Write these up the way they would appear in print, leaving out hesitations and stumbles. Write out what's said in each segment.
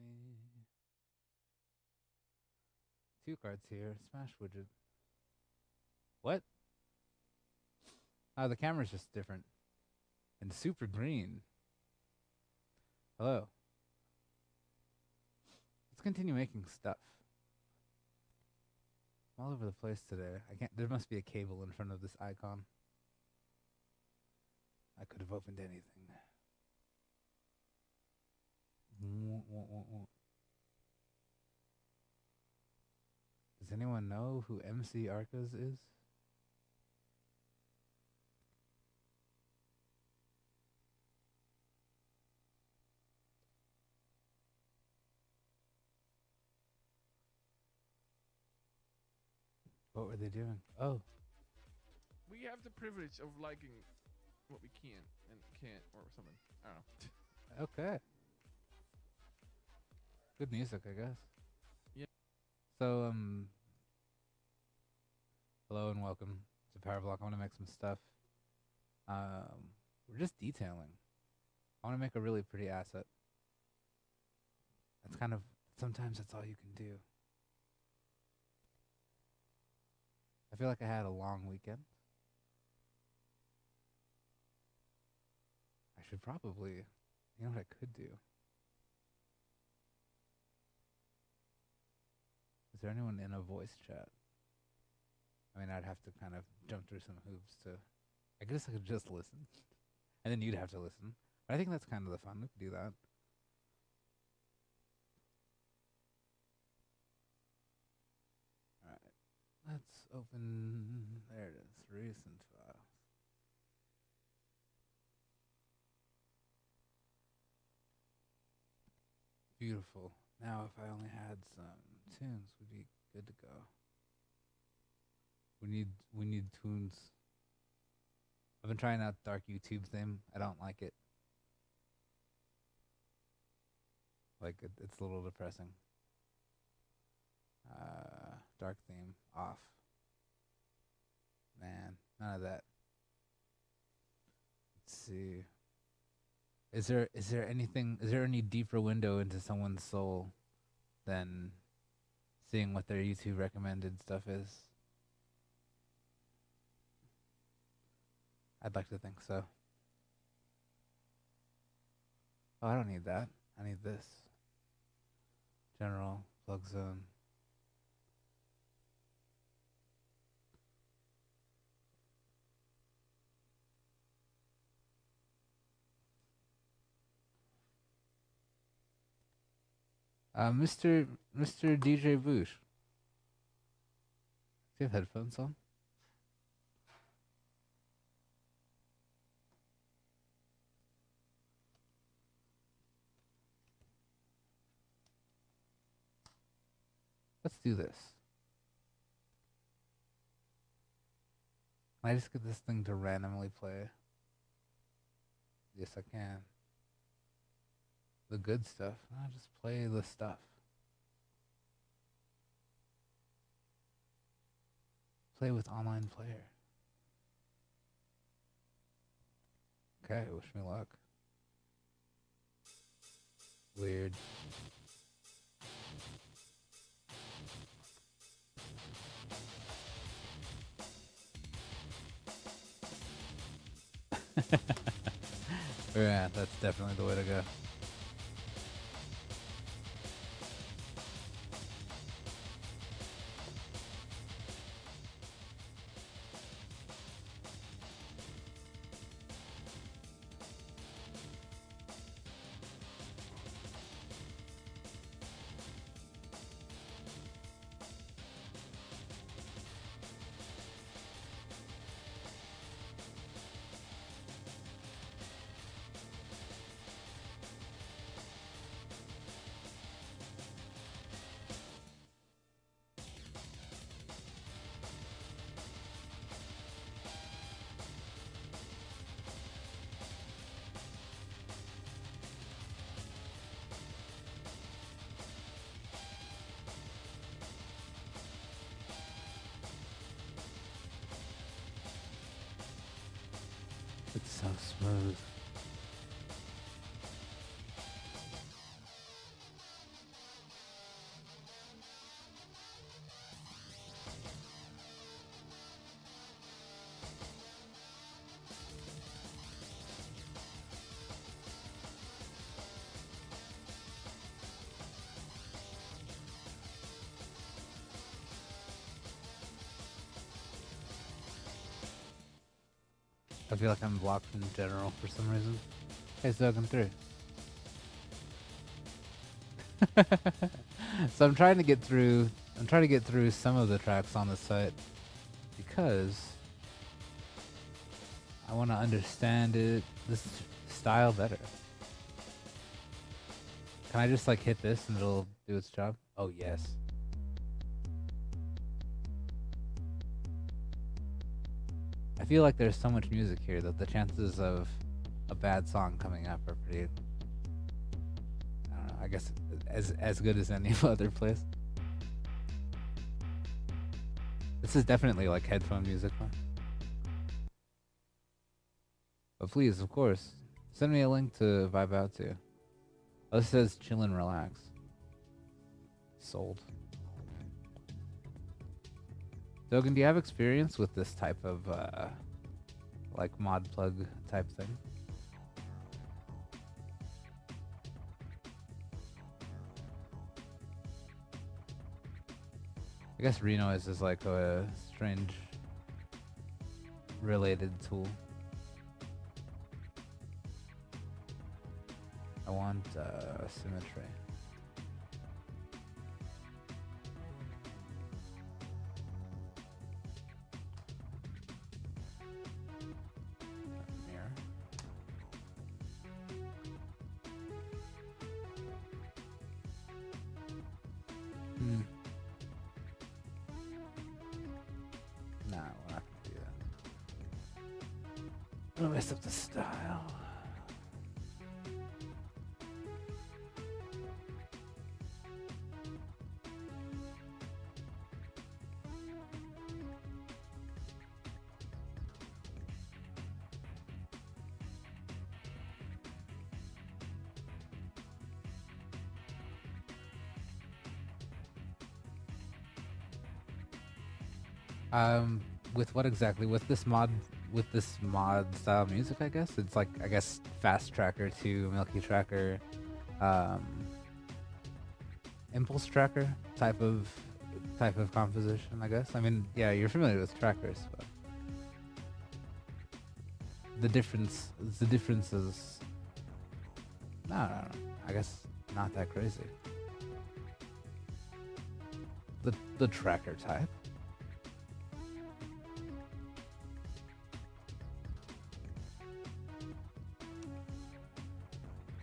me. Two cards here. Smash widget. What? Oh, the camera's just different. And super green. Hello. Let's continue making stuff. I'm all over the place today. I can't. There must be a cable in front of this icon. I could have opened anything. Does anyone know who MC Arcas is? What were they doing? Oh. We have the privilege of liking what we can and can't or something. I don't know. Okay. Good music, I guess. Yeah. So, hello and welcome to PowerBlock. I want to make some stuff. We're just detailing. I want to make a really pretty asset. That's kind of, sometimes that's all you can do. I feel like I had a long weekend. I should probably, you know what I could do? Is there anyone in a voice chat? I mean, I'd have to kind of jump through some hoops to, I guess I could just listen. And then you'd have to listen. But I think that's kind of the fun. We could do that. Let's open, there it is, recent files. Beautiful. Now if I only had some tunes, we'd be good to go. We need tunes. I've been trying out dark YouTube theme. I don't like it. Like, it's a little depressing. Dark theme off. Man, none of that. Let's see. Is there any deeper window into someone's soul than seeing what their YouTube recommended stuff is? I'd like to think so. Oh, I don't need that. I need this. General plug zone. Mr. DJ Boosh. Do you have headphones on? Let's do this. Can I just get this thing to randomly play? Yes, I can. The good stuff. No, just play the stuff. Play with online player. Okay, wish me luck. Weird. Yeah, that's definitely the way to go. I feel like I'm blocked in general for some reason. Hey, so come through. So I'm trying to get through. I'm trying to get through some of the tracks on the site because I want to understand it, this style better. Can I just like hit this and it'll do its job? Oh yes. I feel like there's so much music here that the chances of a bad song coming up are pretty, I don't know, I guess as good as any other place. This is definitely like headphone music one. But please, of course, send me a link to vibe out to. Oh, this says chill and relax. Sold. Dogen, do you have experience with this type of, like, mod plug type thing? I guess Renoise is like a strange related tool. I want symmetry. With what exactly? With this mod style music, I guess it's like Fast Tracker 2, Milky Tracker, Impulse Tracker type of composition, I guess. I mean, yeah, you're familiar with trackers, but the difference is no, I guess not that crazy. The tracker type.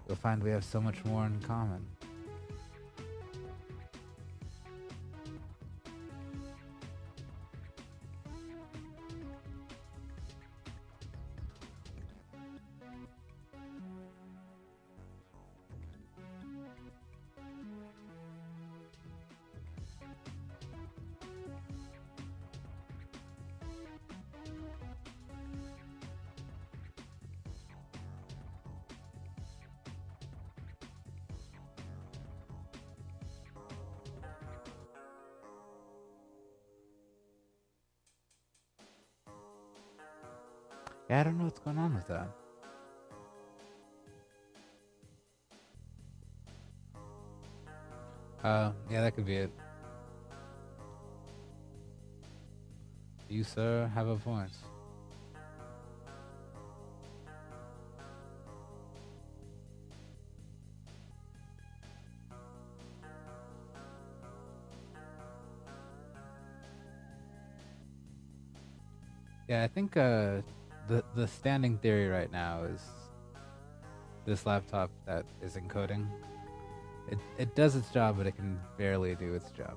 You'll find we have so much more in common. Yeah, I don't know what's going on with that. Yeah, that could be it. You, sir, have a voice. Yeah, I think, The standing theory right now is this laptop that is encoding. It does its job, but it can barely do its job.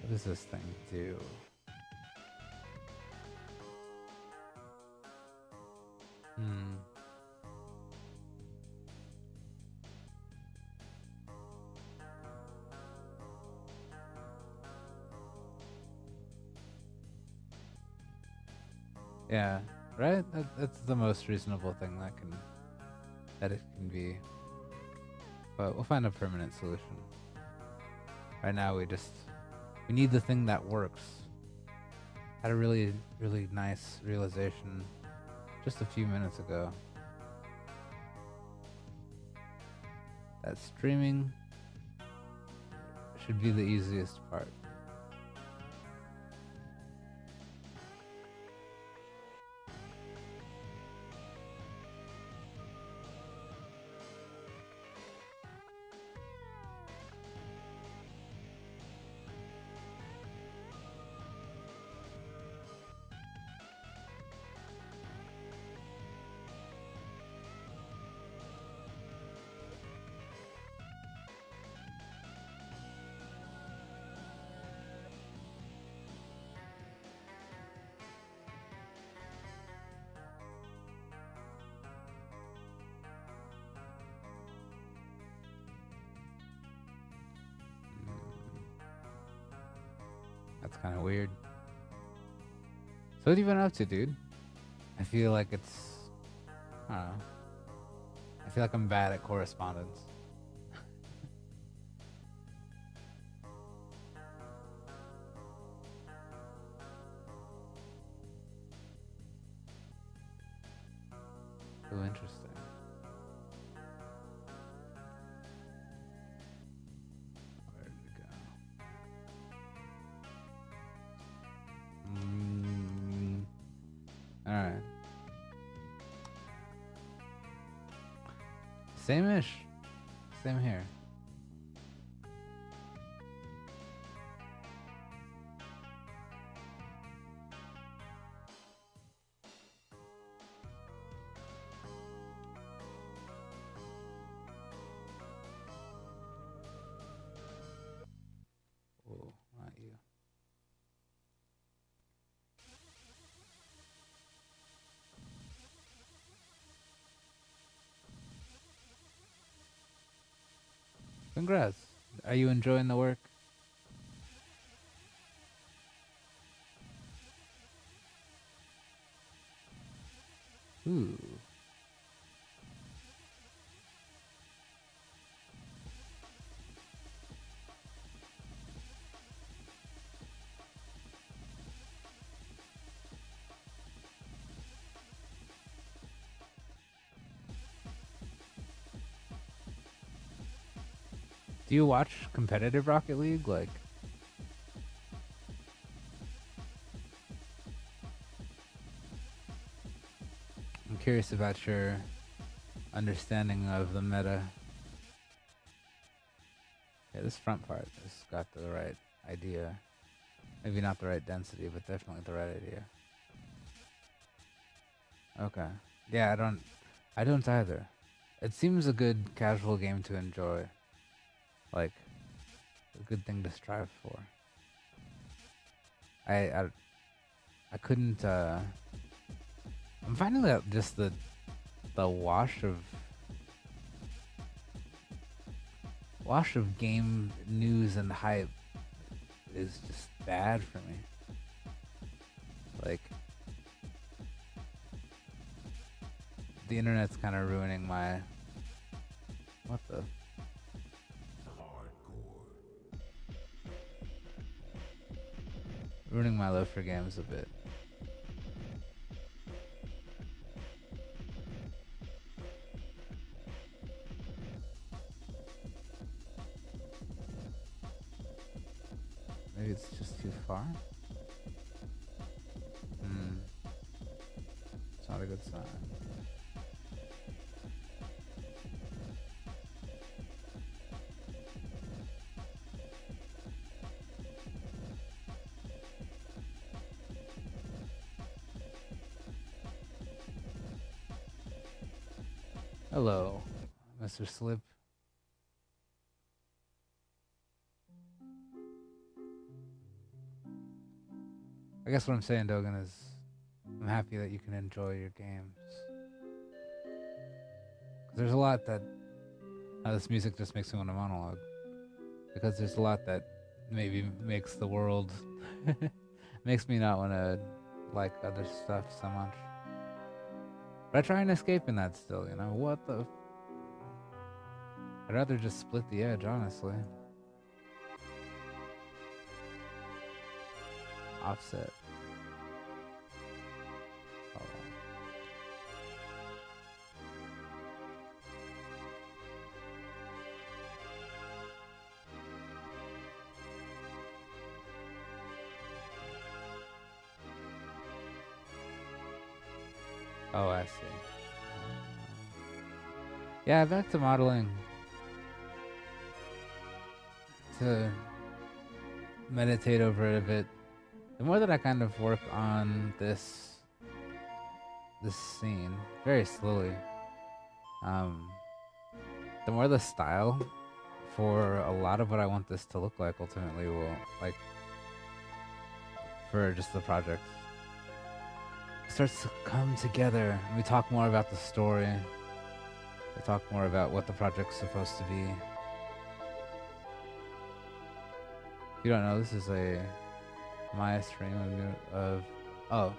What does this thing do? Yeah, right? That's the most reasonable thing that it can be. But we'll find a permanent solution. Right now we need the thing that works. Had a really, really nice realization just a few minutes ago. That streaming should be the easiest part. What have you been up to, dude? I feel like it's... I don't know. I feel like I'm bad at correspondence. Congrats. Are you enjoying the work? Ooh. Do you watch competitive Rocket League? Like, I'm curious about your understanding of the meta. Yeah, this front part has got the right idea. Maybe not the right density, but definitely the right idea. Okay. Yeah, I don't either. It seems a good casual game to enjoy. Like, a good thing to strive for. I couldn't, I'm finding that just the wash of game news and hype is just bad for me. Like, the internet's kind of ruining my, what the... ruining my love for games a bit. Maybe it's just too far? It's not a good sign. Hello, Mr. Slip. I guess what I'm saying, Dogen, is I'm happy that you can enjoy your games. There's a lot that... this music just makes me want to monologue. Because there's a lot that maybe makes the world... makes me not want to like other stuff so much. But I try and escape in that still, you know? What the... I'd rather just split the edge, honestly. Offset. Oh, I see. Yeah, back to modeling. To meditate over it a bit. The more that I kind of work on this scene, very slowly, the more the style for a lot of what I want this to look like ultimately will, like, for just the project, it starts to come together. We talk more about the story. We talk more about what the project's supposed to be. If you don't know, this is a Maya stream of oh,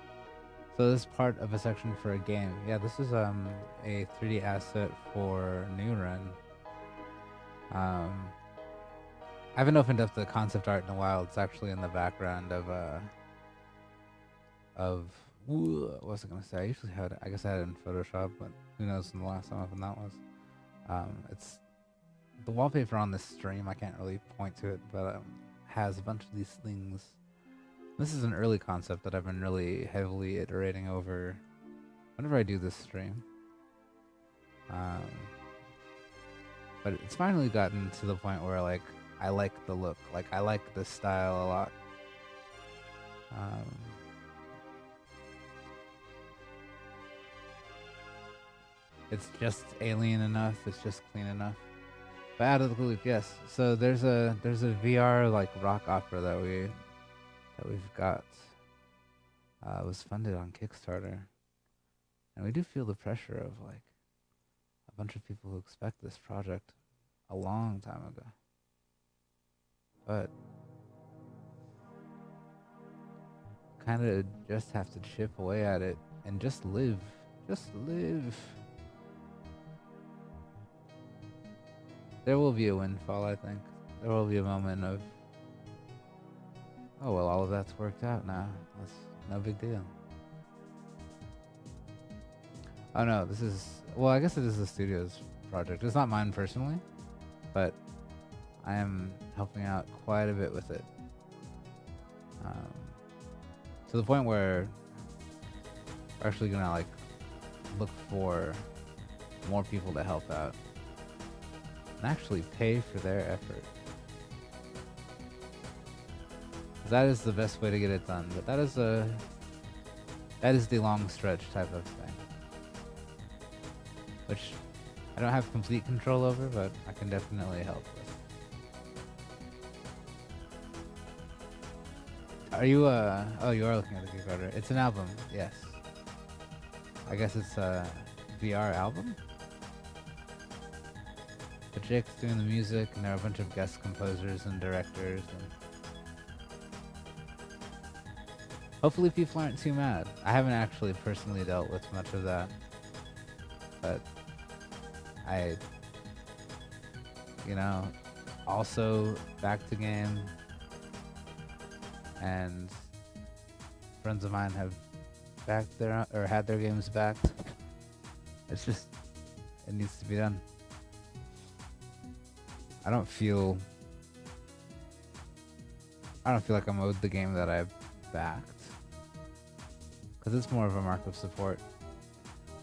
so this is part of a section for a game. Yeah, this is a 3D asset for NuRen. I haven't opened up the concept art in a while. It's actually in the background of what was I gonna say? I usually had it, I guess I had it in Photoshop, but who knows when the last time I opened that was. It's the wallpaper on this stream. I can't really point to it, but has a bunch of these things. This is an early concept that I've been really heavily iterating over whenever I do this stream. But it's finally gotten to the point where, like, I like the look. Like, I like this style a lot. It's just alien enough. It's just clean enough. But out of the loop, yes. So there's a VR, like, rock opera that we've got. It was funded on Kickstarter, and we do feel the pressure of, like, a bunch of people who expect this project a long time ago, but kind of just have to chip away at it and just live. There will be a windfall, I think. There will be a moment of, oh, well, all of that's worked out now. That's no big deal. Oh no, this is... well, I guess it is the studio's project. It's not mine personally, but I am helping out quite a bit with it. To the point where we're actually gonna, like, look for more people to help out and actually pay for their effort. That is the best way to get it done, but that is the long stretch type of thing, which I don't have complete control over, but I can definitely help with. Are you oh, you are looking at the Kickstarter. It's an album, yes. I guess it's a VR album? But Jake's doing the music, and there are a bunch of guest composers and directors, and hopefully people aren't too mad. I haven't actually personally dealt with much of that, but I, you know, also back to game, and friends of mine have backed their, or had their games backed. It's just, it needs to be done. I don't feel like I'm owed the game that I've backed. Because it's more of a mark of support.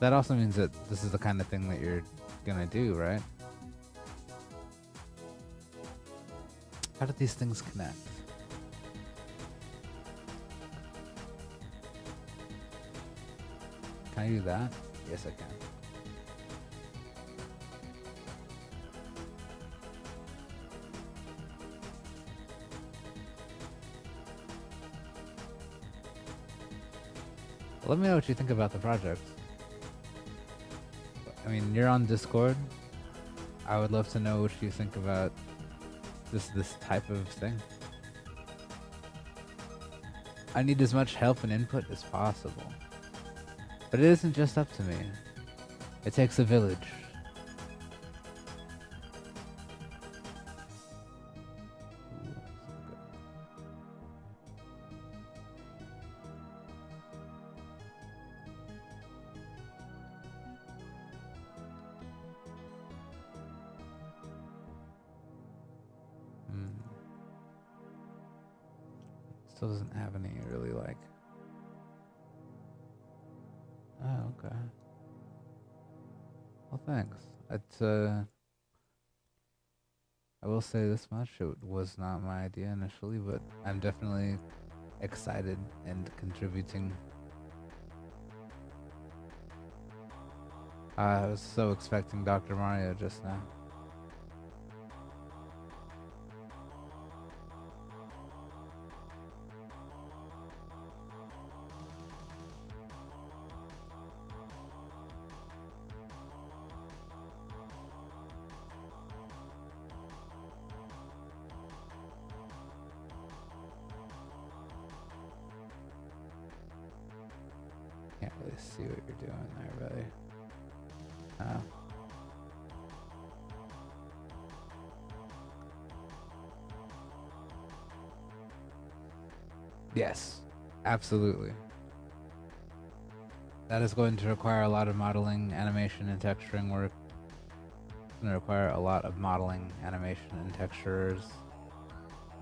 That also means that this is the kind of thing that you're gonna do, right? How do these things connect? Can I do that? Yes, I can. Let me know what you think about the project. I mean, you're on Discord. I would love to know what you think about this type of thing. I need as much help and input as possible. But it isn't just up to me. It takes a village. Doesn't have any really, like, oh, Okay. Well, thanks. It's, I will say this much, it was not my idea initially, but I'm definitely excited and contributing. I was so expecting Dr. Mario just now. Yes, absolutely. That is going to require a lot of modeling, animation, and texturing work. It's going to require a lot of modeling, animation, and textures.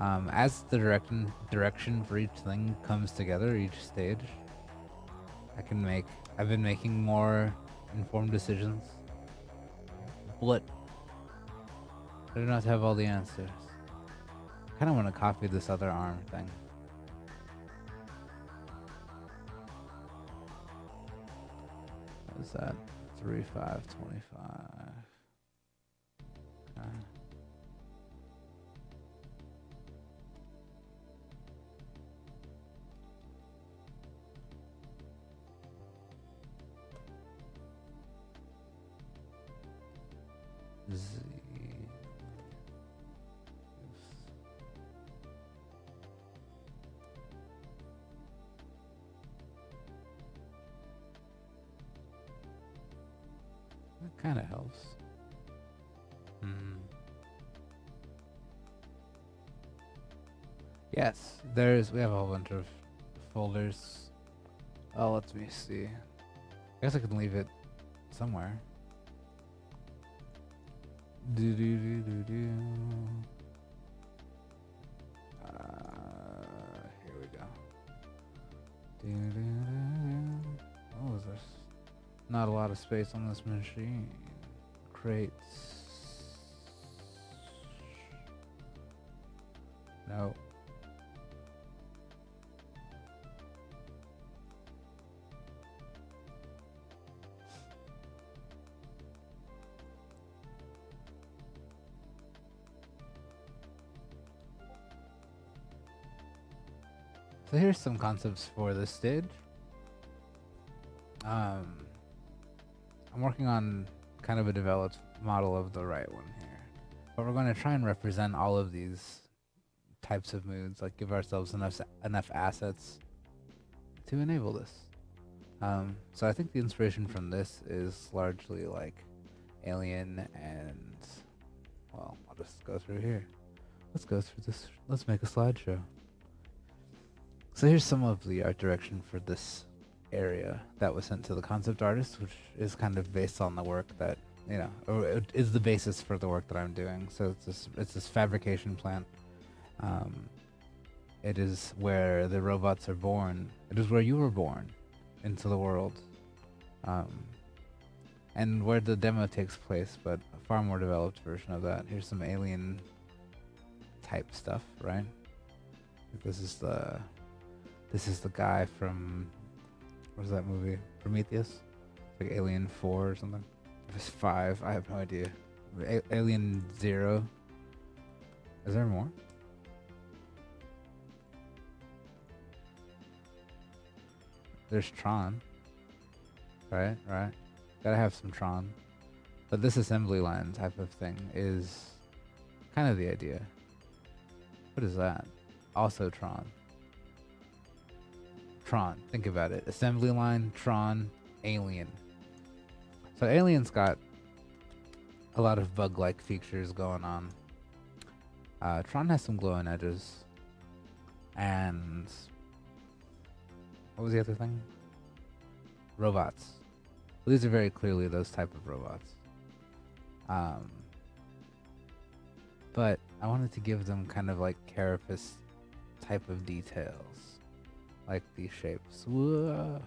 As the direction for each thing comes together, each stage, I've been making more informed decisions. But I do not have all the answers. I kind of want to copy this other arm thing. That 3, 5, 25. Z. Kind of helps. Yes, we have a whole bunch of folders. Oh, let me see. I guess I can leave it somewhere. Here we go. What was this? Not a lot of space on this machine. Crates. No. So here's some concepts for this stage. I'm working on kind of a developed model of the right one here, but we're going to try and represent all of these types of moods, like give ourselves enough assets to enable this. So I think the inspiration from this is largely like Alien and, well, I'll just go through here. Let's go through this. Let's make a slideshow. So here's some of the art direction for this area that was sent to the concept artist, which is kind of based on the work that, you know, or it is the basis for the work that I'm doing. So it's this fabrication plant. It is where the robots are born. It is where you were born into the world, and where the demo takes place, but a far more developed version of that. Here's some alien type stuff, right? This is the guy from, what is that movie? Prometheus? Like Alien 4 or something? If it's 5, I have no idea. Alien 0. Is there more? There's Tron. Right, right. Gotta have some Tron. But this assembly line type of thing is kind of the idea. What is that? Also Tron. Tron, think about it. Assembly line, Tron, Alien. So Alien's got a lot of bug-like features going on. Tron has some glowing edges. And what was the other thing? Robots. Well, these are very clearly those type of robots. But I wanted to give them kind of like carapace type of details. Like these shapes. Whoa.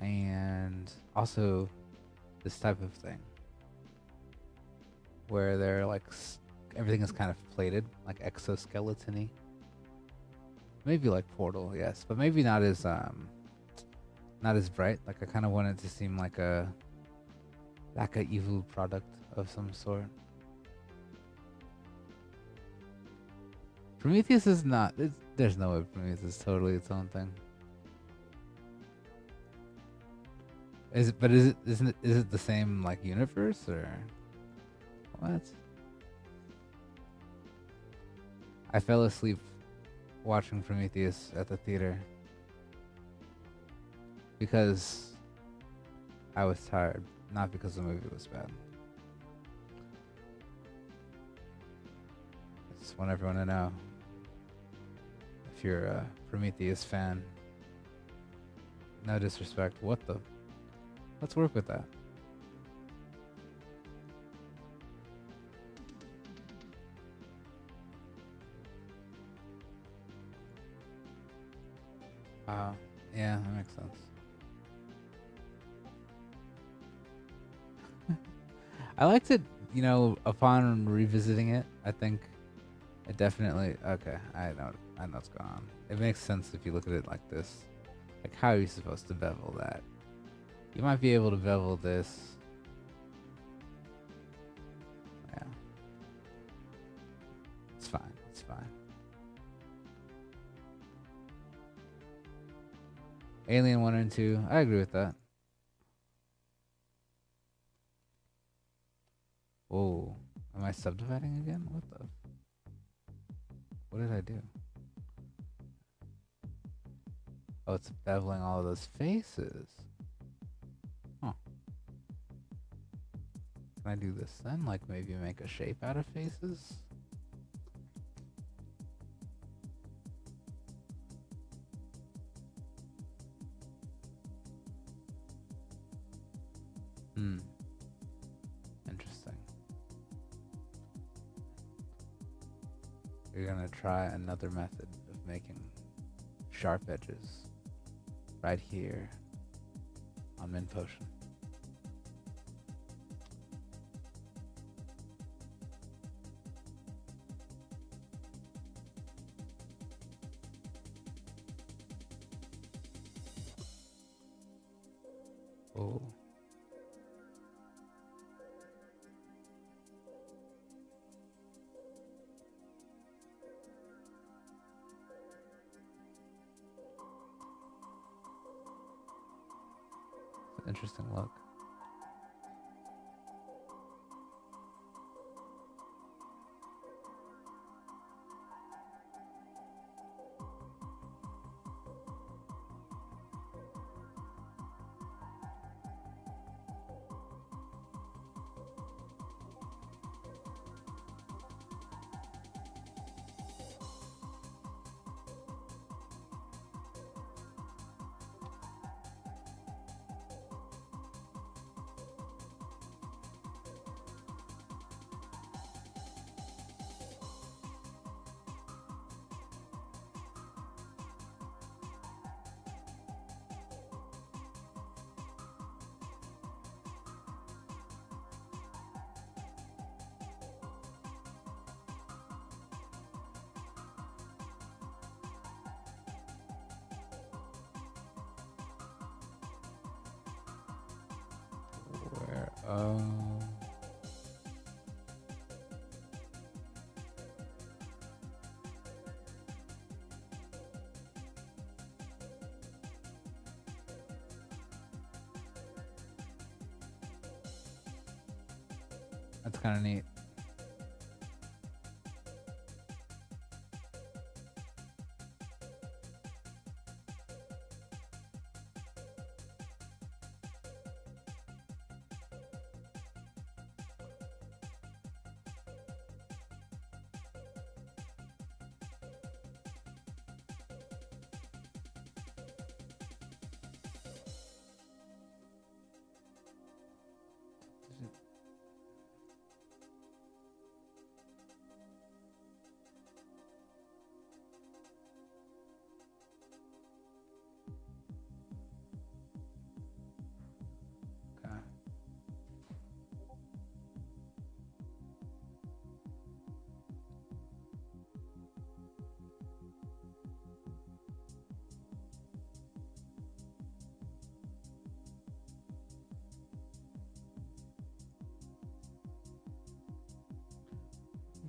And and also this type of thing where they're like everything is kind of plated, like exoskeleton-y. Maybe like Portal, yes, but maybe not as not as bright. Like I kind of want it to seem like a evil product of some sort. Prometheus is not. There's no way Prometheus is totally its own thing. Is it? But is it? Isn't it? Is it the same like universe or what? I fell asleep watching Prometheus at the theater because I was tired, not because the movie was bad. I just want everyone to know, if you're a Prometheus fan, no disrespect, what the? Let's work with that. Yeah, that makes sense. I liked it, you know, upon revisiting it, I think it definitely, okay, I know what's going on. It makes sense if you look at it like this. Like, how are you supposed to bevel that? You might be able to bevel this. Yeah. It's fine, it's fine. Alien 1 and 2, I agree with that. Whoa, am I subdividing again? What the? What did I do? Oh, it's beveling all of those faces. Huh. Can I do this then? Like maybe make a shape out of faces? Hmm. Interesting. We're gonna try another method of making sharp edges right here on Mint Potion. Oh. Interesting look. That's kind of neat.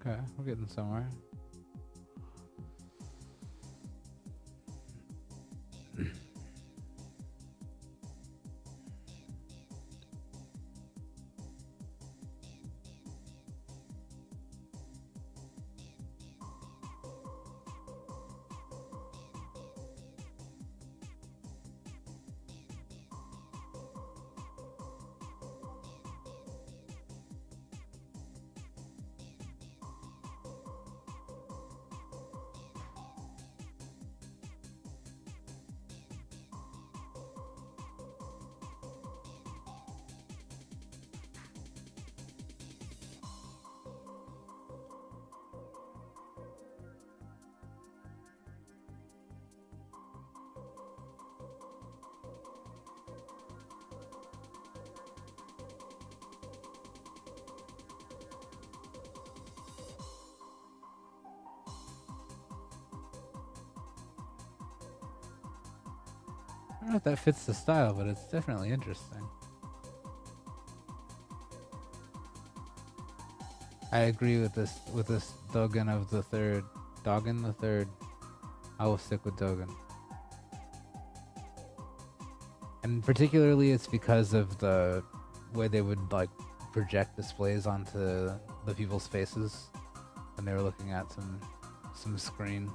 Okay, we're getting somewhere. I don't know if that fits the style, but it's definitely interesting. I agree with this Dogen of the third. Dogen the third. I will stick with Dogen. And particularly it's because of the way they would like project displays onto the people's faces when they were looking at some screen.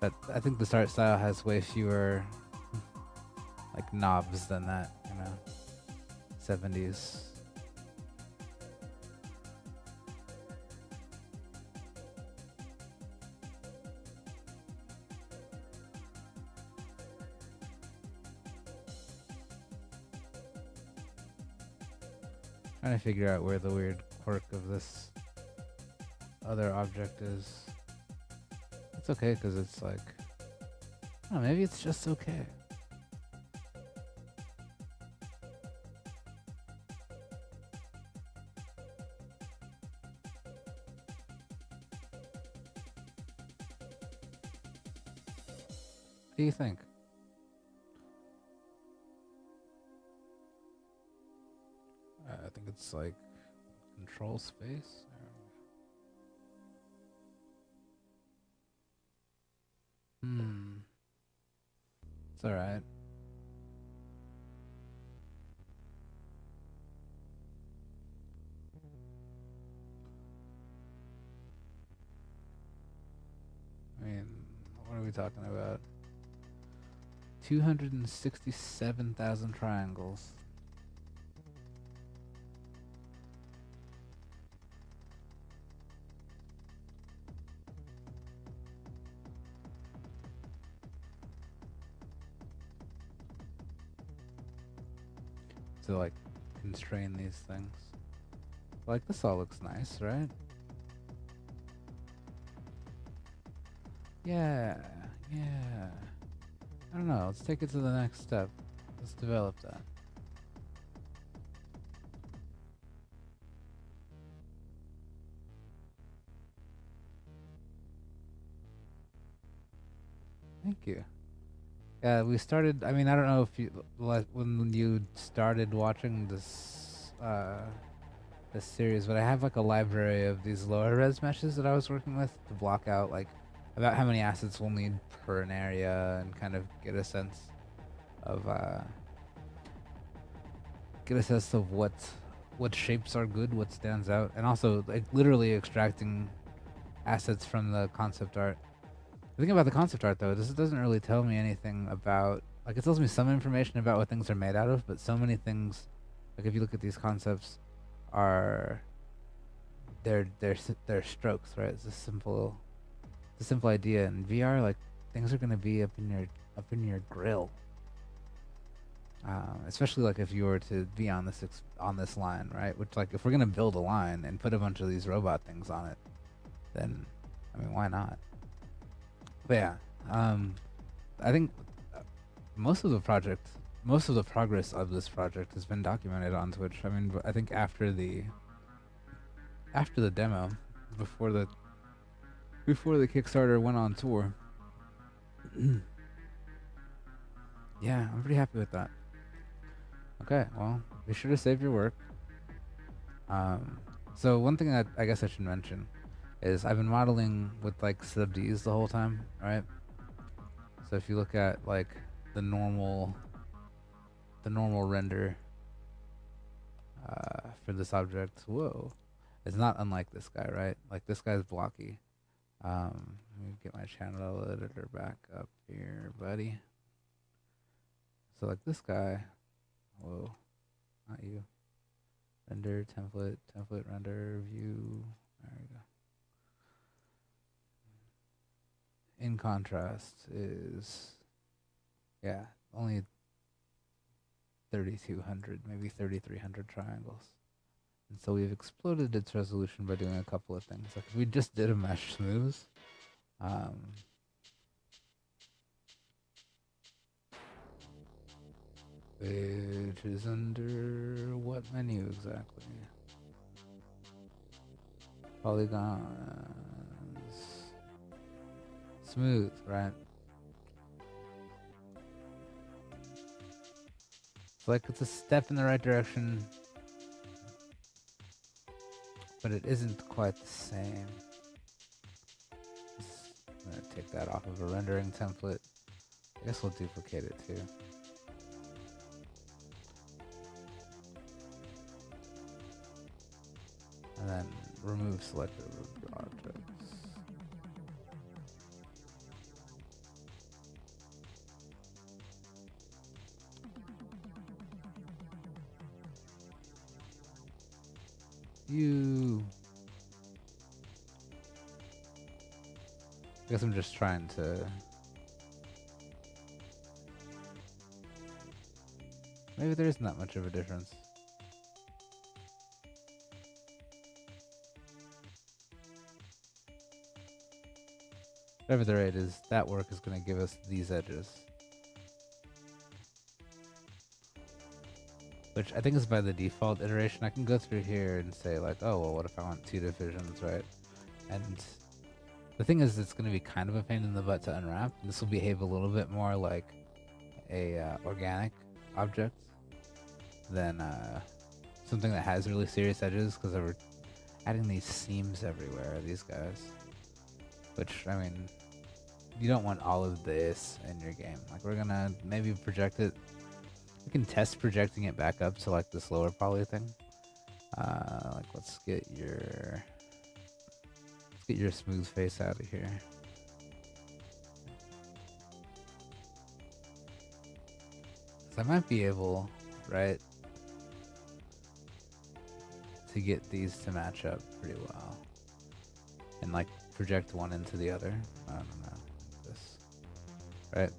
But I think the art style has way fewer like knobs than that, you know, 70s. Trying to figure out where the weird quirk of this other object is. It's okay because it's like, oh, maybe it's just okay. What do you think? I think it's like control space. It's all right. I mean, what are we talking about? 267,000 triangles. To like constrain these things. Like this all looks nice, right? Yeah, yeah. I don't know, let's take it to the next step. Let's develop that. Thank you. Yeah, we started, I mean, I don't know if you, like, when you started watching this this series, but I have like a library of these lower res meshes that I was working with to block out like about how many assets we'll need per an area and kind of get a sense of what shapes are good, what stands out, and also like literally extracting assets from the concept art. The thing about the concept art, though, this doesn't really tell me anything about... Like, it tells me some information about what things are made out of, but so many things... Like, if you look at these concepts, are... They're strokes, right? It's a simple... It's a simple idea. In VR, like, things are gonna be up in your grill. Especially, like, if you were to be on this line, right? Which, like, if we're gonna build a line and put a bunch of these robot things on it, then, I mean, why not? But yeah, I think most of the progress of this project has been documented on Twitch. I mean, I think after the demo, before the Kickstarter went on tour. Yeah, I'm pretty happy with that. Okay, well, be sure to save your work. So one thing that I guess I should mention is I've been modeling with like subds the whole time, right? So if you look at like the normal render for this object, whoa, it's not unlike this guy, right? Like this guy's blocky. Let me get my channel editor back up here, buddy. So like this guy, whoa, not you. Render, template, render, view, there we go. In contrast is, yeah, only 3,200, maybe 3,300 triangles. And so we've exploded its resolution by doing a couple of things. Like if we just did a mesh smooth, which is under what menu exactly? Polygons. Smooth, right? It's like it's a step in the right direction, but it isn't quite the same. I'm gonna take that off of a rendering template. I guess we'll duplicate it too. And then remove selected objects. You. I guess I'm just trying to. Maybe there isn't that much of a difference. Whatever the rate is, that work is going to give us these edges. Which I think is by the default iteration. I can go through here and say like, oh, well, what if I want two divisions, right? And the thing is, it's going to be kind of a pain in the butt to unwrap. This will behave a little bit more like a organic object than something that has really serious edges, because we're adding these seams everywhere, these guys. Which, I mean, you don't want all of this in your game. Like, we're gonna maybe project it. We can test projecting it back up to, like, this lower poly thing. Like, let's get your smooth face out of here. So I might be able, right, to get these to match up pretty well. And, like, project one into the other. I don't know. This. Right?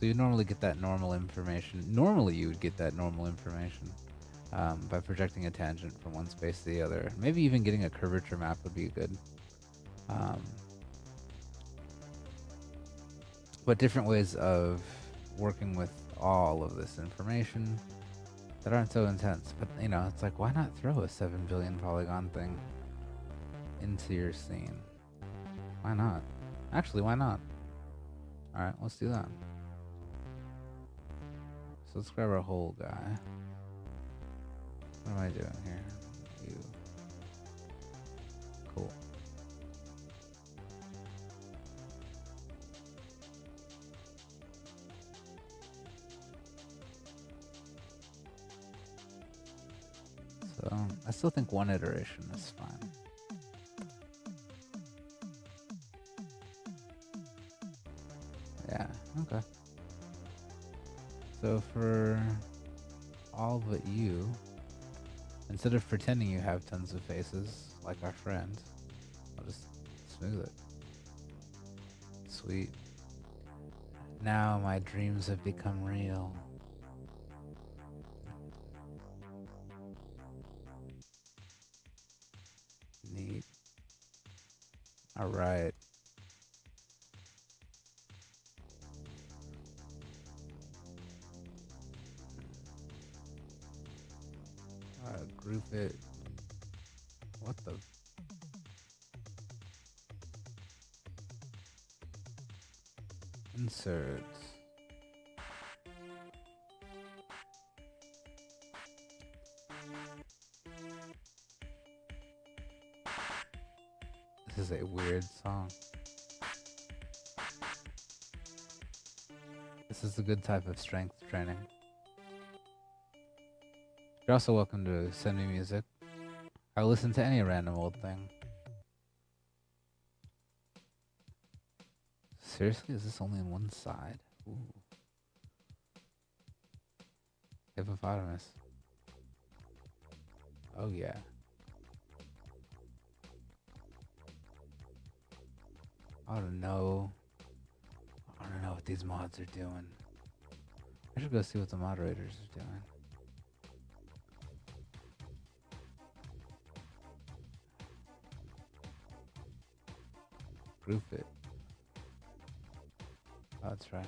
So you normally get that normal information. Normally you would get that normal information by projecting a tangent from one space to the other. Maybe even getting a curvature map would be good. But different ways of working with all of this information that aren't so intense. But, you know, it's like, why not throw a 7 billion polygon thing into your scene? Why not? Actually, why not? Alright, let's do that. So let's grab our whole guy. What am I doing here? You. Cool. So, I still think one iteration is fine. Okay. So for all but you, instead of pretending you have tons of faces, like our friend, I'll just smooth it. Sweet. Now my dreams have become real. Neat. Alright. Group it. What the? Insert. is a weird song. This is a good type of strength training. You're also welcome to send me music. I'll listen to any random old thing. Seriously, is this only on one side? Ooh. Hippopotamus. Oh yeah. I don't know. I don't know what these mods are doing. I should go see what the moderators are doing. Group it. Oh, that's right.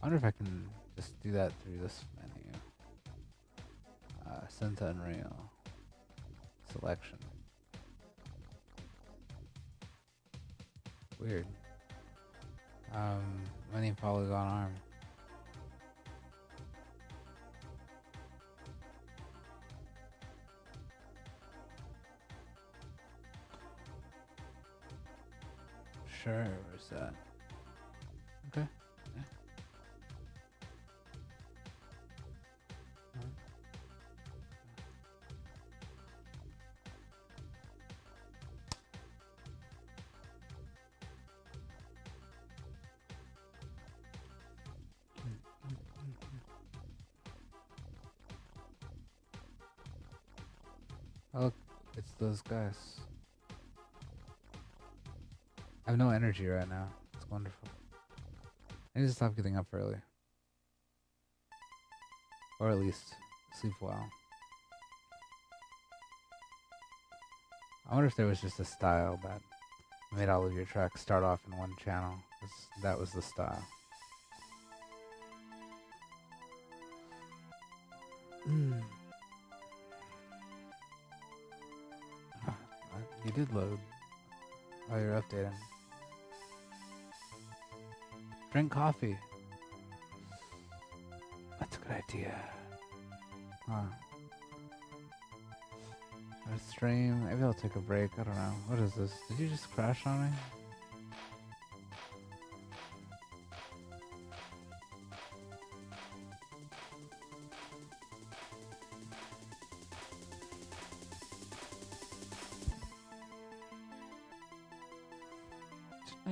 I wonder if I can just do that through this menu. Send to Unreal. Selection. Weird. Many polygon arm. Sure, where's that? Okay. Those guys. I have no energy right now. It's wonderful. I need to stop getting up early. Or at least sleep well. I wonder if there was just a style that made all of your tracks start off in one channel. That was the style. You did load. Oh, you're updating. Drink coffee. That's a good idea. Huh. Our stream. Maybe I'll take a break. I don't know. What is this? Did you just crash on me?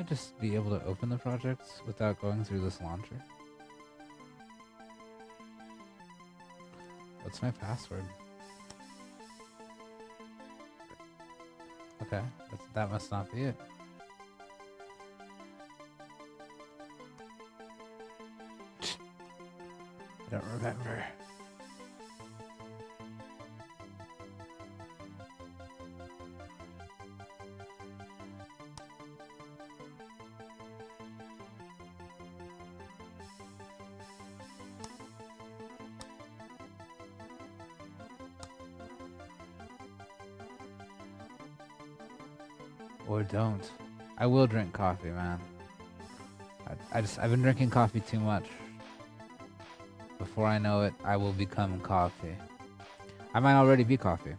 Just be able to open the projects without going through this launcher. What's my password? Okay, that must not be it. I don't remember. Don't. I will drink coffee, man. I've been drinking coffee too much. Before I know it, I will become coffee. I might already be coffee.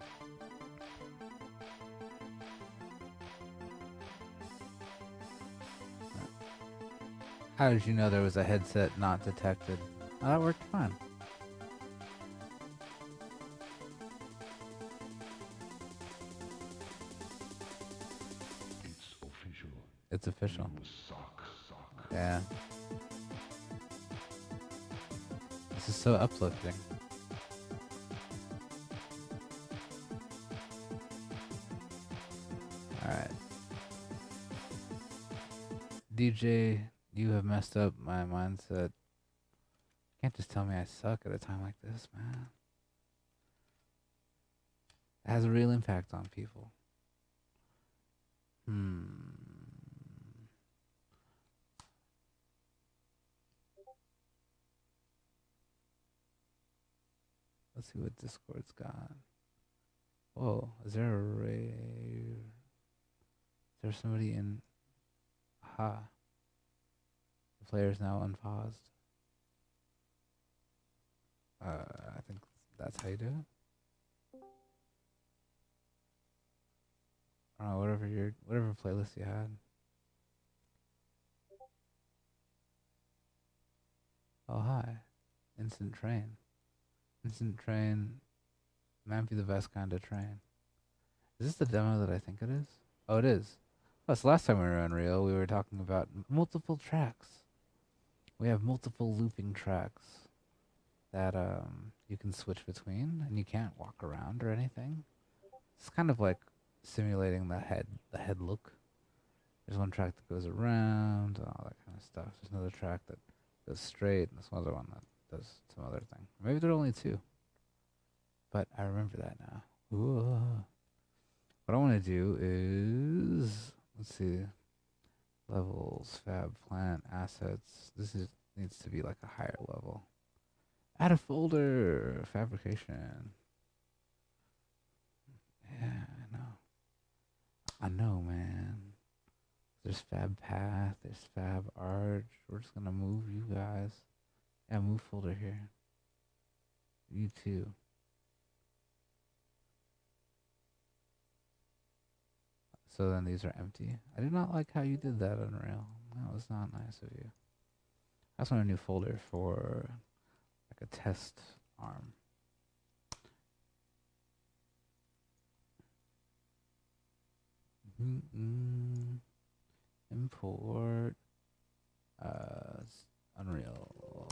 How did you know there was a headset not detected? Oh, that worked fine. Official. Yeah. This is so uplifting. Alright. DJ, you have messed up my mindset. You can't just tell me I suck at a time like this, man. It has a real impact on people. Let's see what Discord's got. Oh, is there a raid? Is there somebody in? Aha. The player is now unpaused. I think that's how you do it. I don't know, whatever playlist you had. Oh hi, instant train. Instant train might be the best kind of train. Is this the demo that I think it is? Oh, it is. Oh, so last time we were on Unreal, we were talking about multiple tracks. We have multiple looping tracks that you can switch between, and you can't walk around or anything. It's kind of like simulating the head look. There's one track that goes around and all that kind of stuff. There's another track that goes straight, and there's another one that does some other thing. Maybe there are only two, but I remember that now. Ooh. What I want to do is, let's see, levels, fab, plant, assets. This is needs to be like a higher level. Add a folder, fabrication. Yeah, I know, man. There's fab path, there's fab arch. We're just gonna move you guys. Yeah, move folder here. You too. So then these are empty. I did not like how you did that, Unreal. That was not nice of you. I just want a new folder for like a test arm. Import Unreal.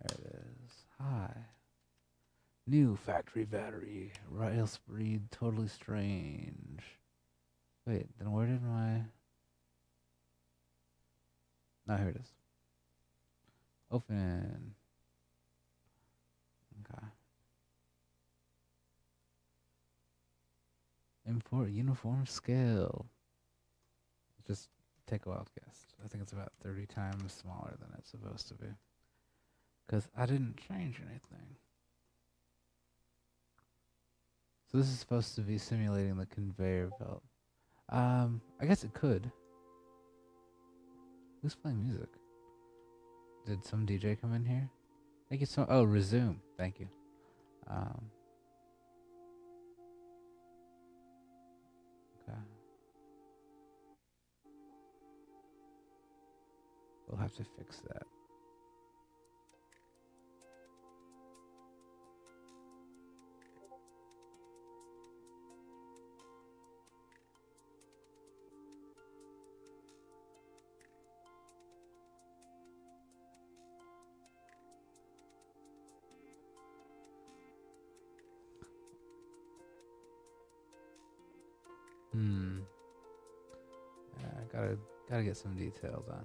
There it is. Hi. New factory battery. Rail speed totally strange. Wait, then where did my... No, here it is. Open. Okay. Import uniform scale. Just take a wild guess. I think it's about 30 times smaller than it's supposed to be. Because I didn't change anything. So this is supposed to be simulating the conveyor belt. I guess it could. Who's playing music? Did some DJ come in here? Thank you so. Oh, resume. Thank you. Okay. We'll have to fix that. Yeah, I gotta get some detail done.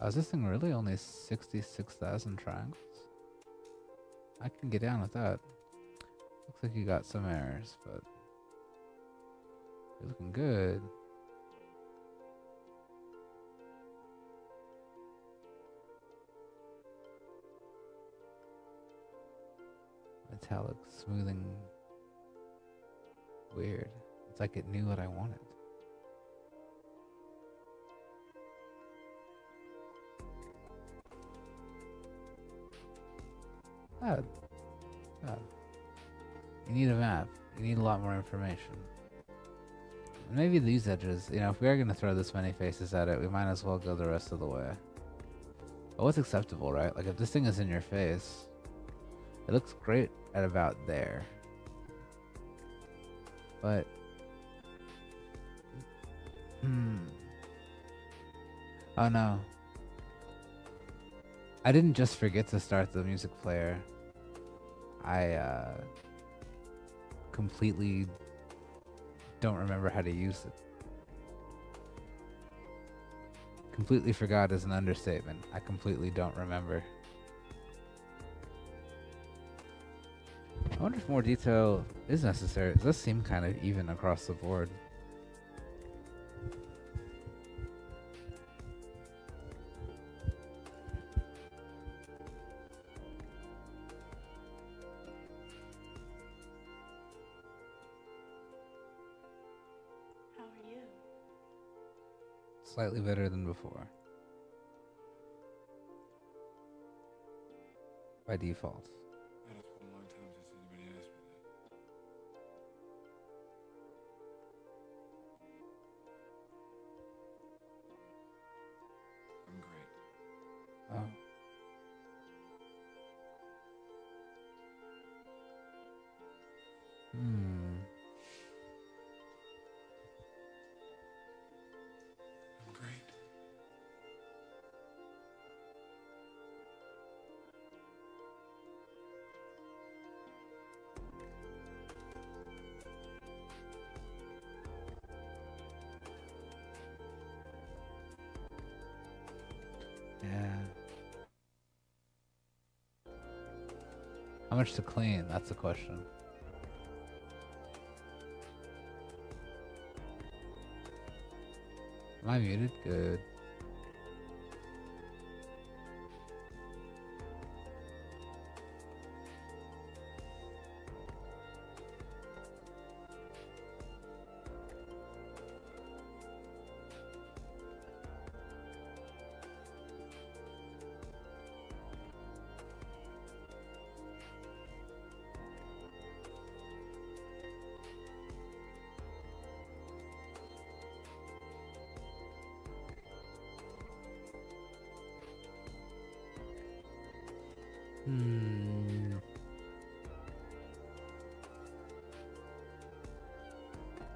Oh, is this thing really only 66,000 triangles? I can get down with that. Looks like you got some errors, but you're looking good. Metallic smoothing. Weird. It's like it knew what I wanted. Bad. Bad. You need a map. You need a lot more information. And maybe these edges, you know, if we are going to throw this many faces at it, we might as well go the rest of the way. But what's acceptable, right? Like, if this thing is in your face, it looks great at about there. But... Oh no. I didn't just forget to start the music player. I completely don't remember how to use it. Completely forgot is an understatement. I completely don't remember. I wonder if more detail is necessary. It does seem kind of even across the board. Slightly better than before. By default. How much to clean? That's the question. Am I muted? Good.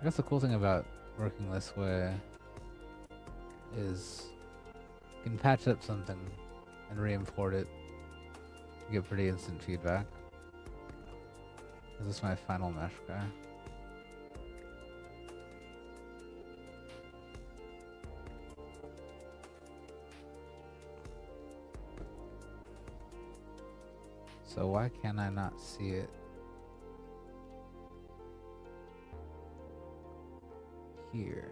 I guess the cool thing about working this way is you can patch up something and re-import it. You get pretty instant feedback. Is this my final mesh guy? So why can I not see it? Here.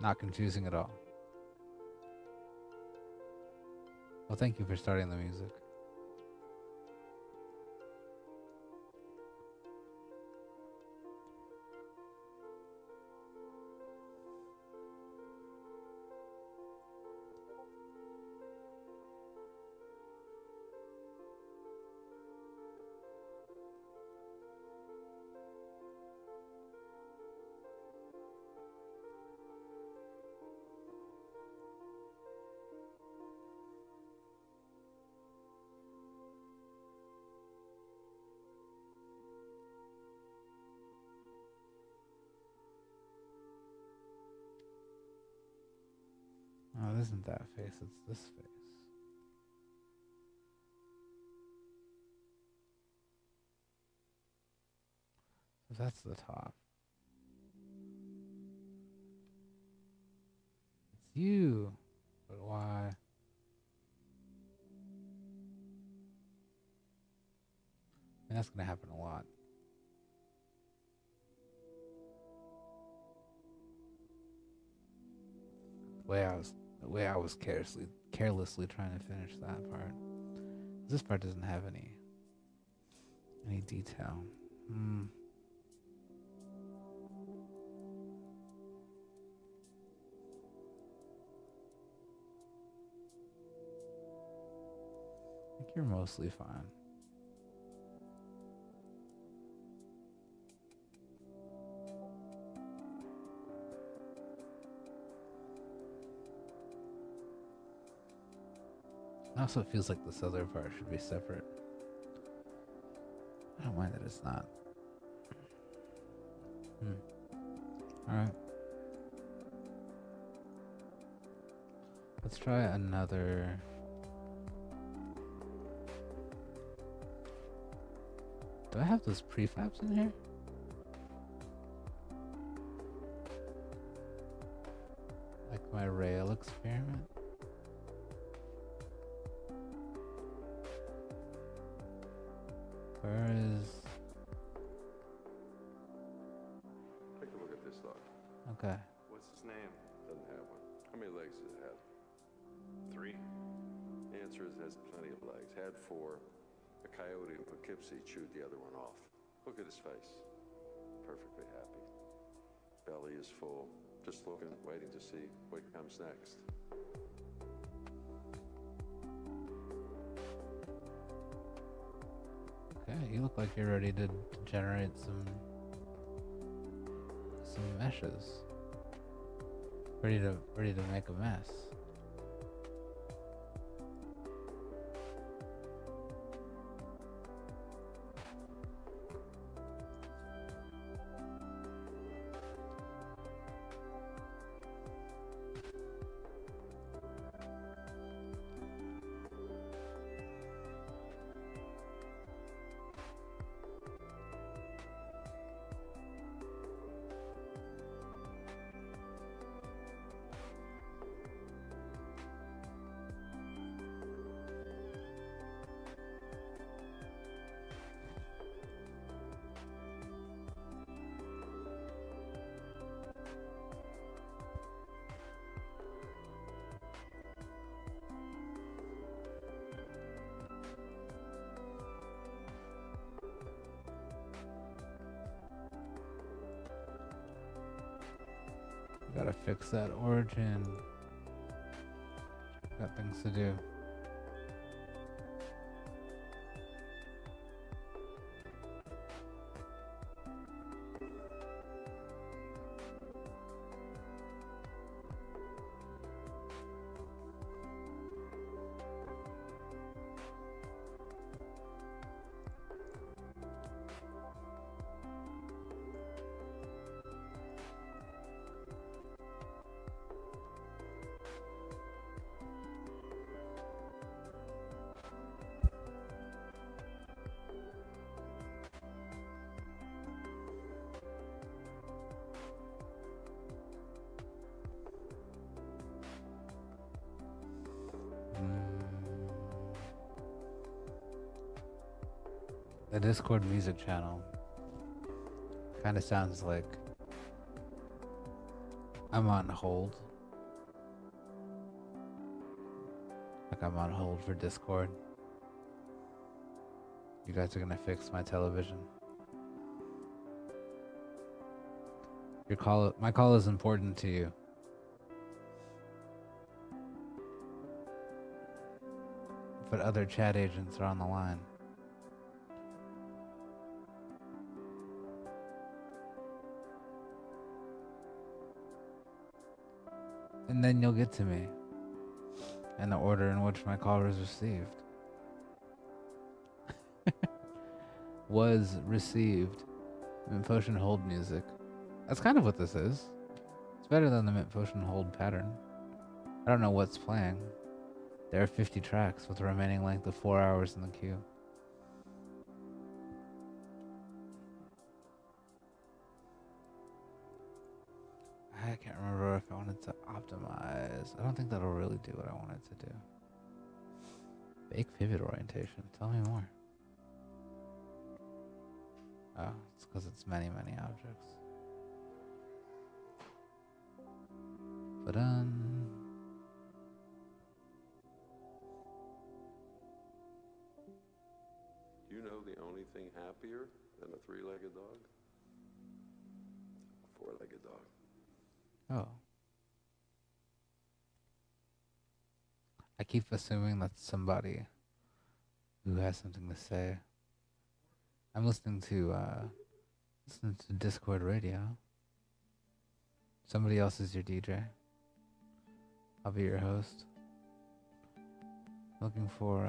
Not confusing at all. Well, thank you for starting the music. Isn't that face, it's this face. So that's the top. It's you, but why? And that's gonna happen a lot. The way I was carelessly trying to finish that part. This part doesn't have any detail. I think you're mostly fine. Also, it feels like this other part should be separate. I don't mind that it's not. Alright. Let's try another... Do I have those prefabs in here? Like my rail experiment? Okay. What's his name? Doesn't have one. How many legs does it have? 3? The answer is it has plenty of legs. Had 4. A coyote in Poughkeepsie chewed the other one off. Look at his face. Perfectly happy. Belly is full. Just looking, waiting to see what comes next. Okay, you look like you're ready to generate some meshes. Ready to make a mess. Gotta fix that origin. Got things to do. The Discord music channel kind of sounds like I'm on hold. Like I'm on hold for Discord. You guys are gonna fix my television. My call is important to you. But other chat agents are on the line. And then you'll get to me in the order in which my call was received. Mint Potion hold music. That's kind of what this is. It's better than the Mint Potion hold pattern. I don't know what's playing. There are 50 tracks with a remaining length of 4 hours in the queue. I can't remember if I wanted to optimize. I don't think that'll really do what I wanted to do. Fake pivot orientation. Tell me more. Oh, it's because it's many objects. But you know the only thing happier than a 3-legged dog? A 4-legged dog. Oh. I keep assuming that's somebody who has something to say. I'm listening to Discord radio. Somebody else is your DJ. I'll be your host. Looking for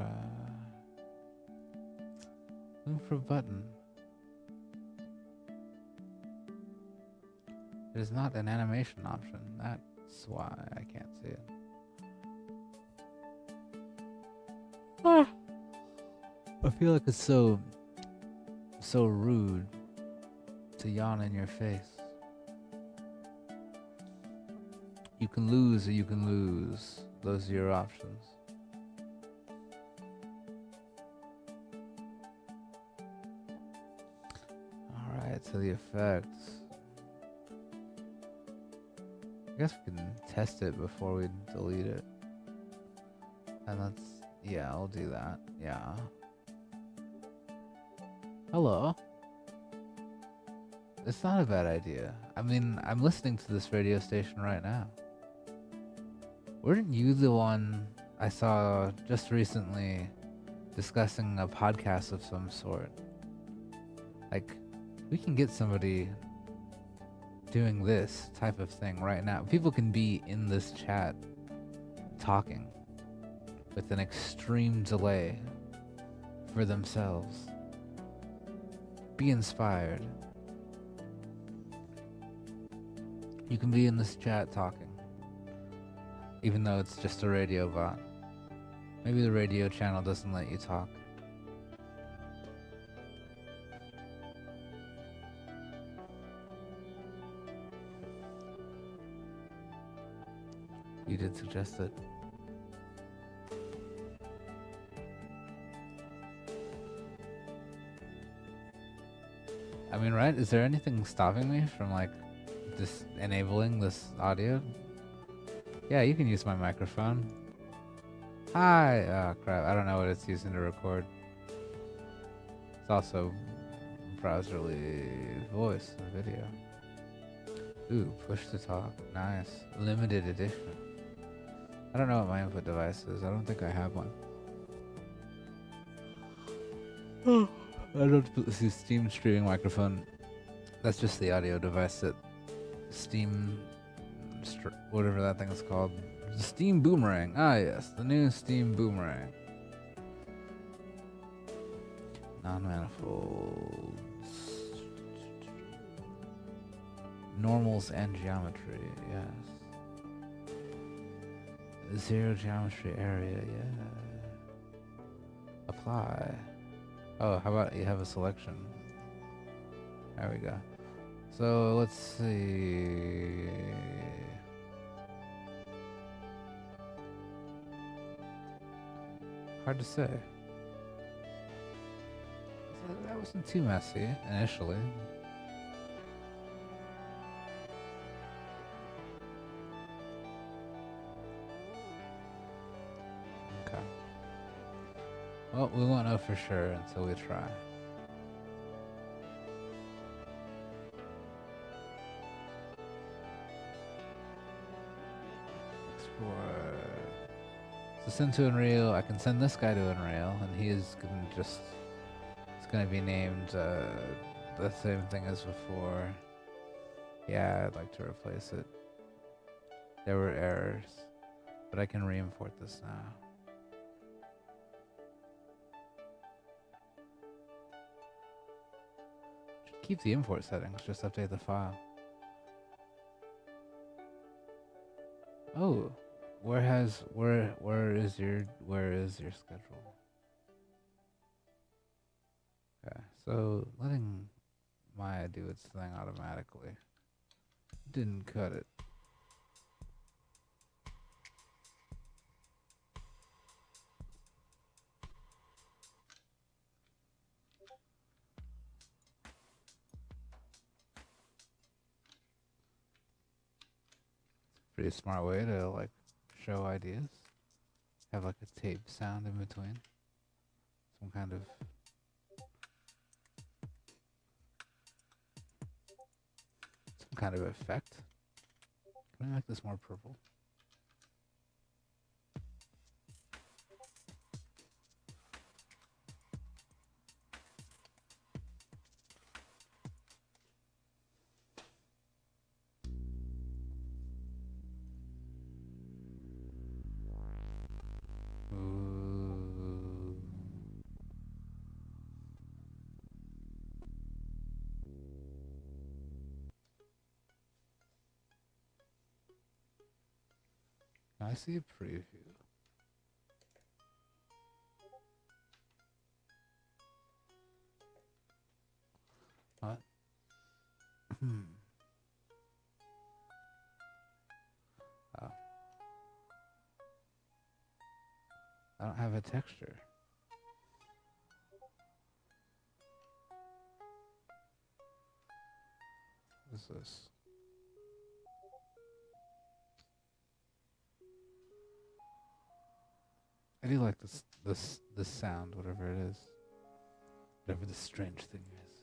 a button. There's not an animation option. That's why I can't see it. Ah. I feel like it's so rude to yawn in your face. You can lose or you can lose. Those are your options. Alright, so the effects. I guess we can test it before we delete it. And that's, yeah, I'll do that. Yeah. Hello. It's not a bad idea. I mean, I'm listening to this radio station right now. Weren't you the one I saw just recently discussing a podcast of some sort? Like, we can get somebody doing this type of thing right now. People can be in this chat talking with an extreme delay for themselves. Be inspired. You can be in this chat talking, even though it's just a radio bot. Maybe the radio channel doesn't let you talk. You did suggest it. I mean, right? Is there anything stopping me from, like, just enabling this audio? Yeah, you can use my microphone. Hi! Oh, crap. I don't know what it's using to record. It's also browserly voice and video. Ooh, push to talk. Nice. Limited edition. I don't know what my input device is. I don't think I have one. Oh, I don't see Steam streaming microphone. That's just the audio device that Steam... whatever that thing is called. Steam Boomerang. Ah, yes. The new Steam Boomerang. Non-manifolds. Normals and geometry. Yes. Zero geometry area. Yeah. Apply. Oh, how about you have a selection? There we go. So, let's see... Hard to say. That wasn't too messy, initially. Okay. Well, we won't know for sure until we try. Explore. So send to Unreal, I can send this guy to Unreal, and he is gonna just, it's gonna be named the same thing as before. Yeah, I'd like to replace it. There were errors, but I can re-import this now. Should keep the import settings, just update the file. Oh. Where is your schedule? Okay, so letting Maya do its thing automatically didn't cut it. Pretty smart way to like show ideas. Have like a tape sound in between. Some kind of... some kind of effect. Can I make this more purple? I see a preview. What? Hmm. Oh. I don't have a texture. What is this? I do like this sound, whatever it is. Whatever the strange thing is.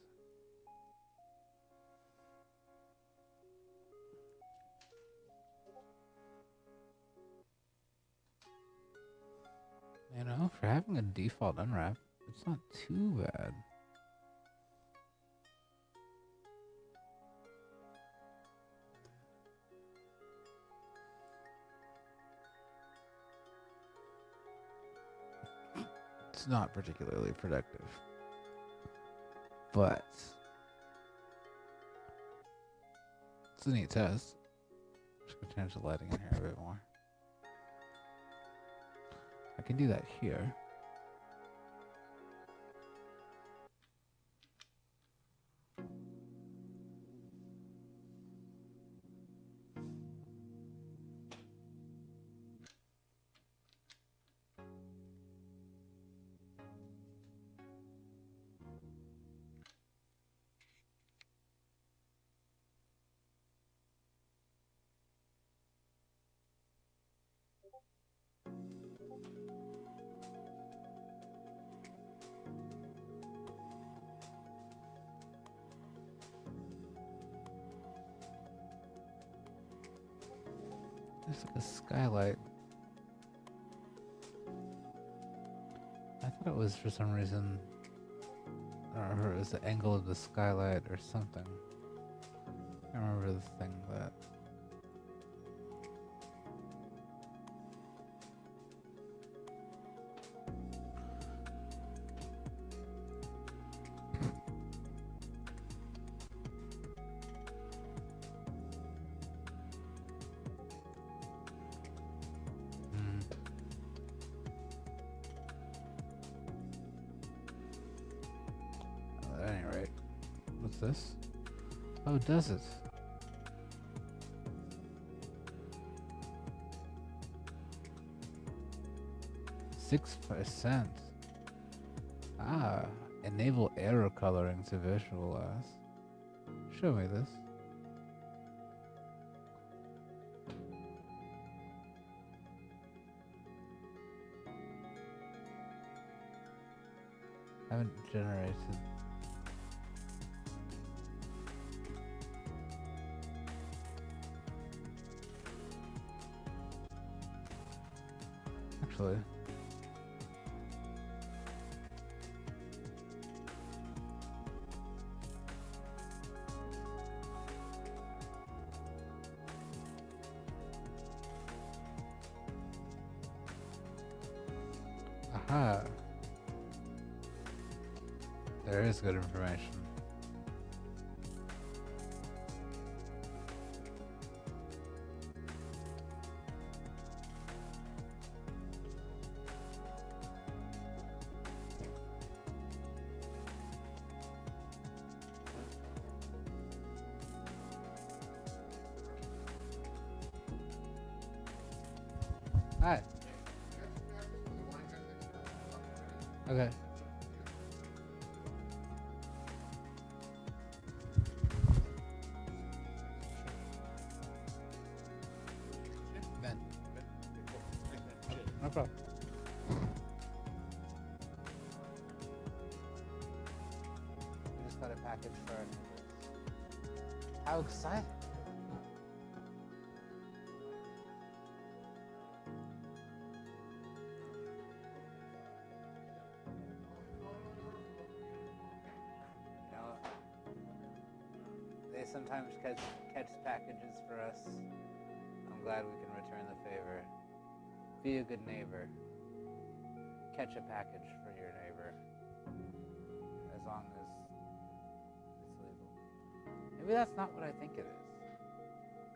You know, for having a default unwrap, it's not too bad. It's not particularly productive. But it's a neat test. Just gonna change the lighting in here a bit more. I can do that here. For some reason, I don't remember if it was the angle of the skylight or something. I can't remember the thing that. Does it? %. Ah, enable error coloring to visualize. Show me this. I haven't generated. Aha. There is good information. Sometimes catch packages for us. I'm glad we can return the favor. Be a good neighbor. Catch a package for your neighbor. As long as it's legal. Maybe that's not what I think it is.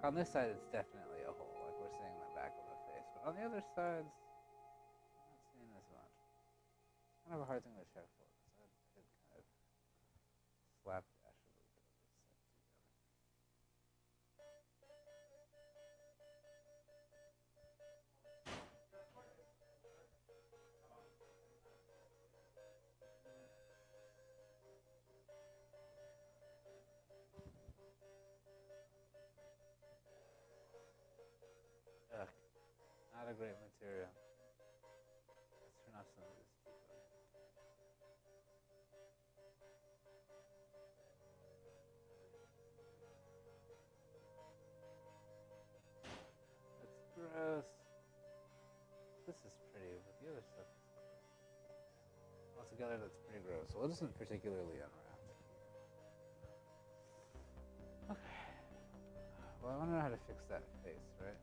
On this side, it's definitely a hole, like we're seeing in the back of the face. But on the other side, I'm not seeing as much. It's kind of a hard thing to check for. I did kind of slap. Not a great material. Awesome. That's gross. This is pretty, but the other stuff is gross. Altogether, that's pretty gross. Well, it isn't particularly unwrapped. Okay. Well, I want to know how to fix that face, right?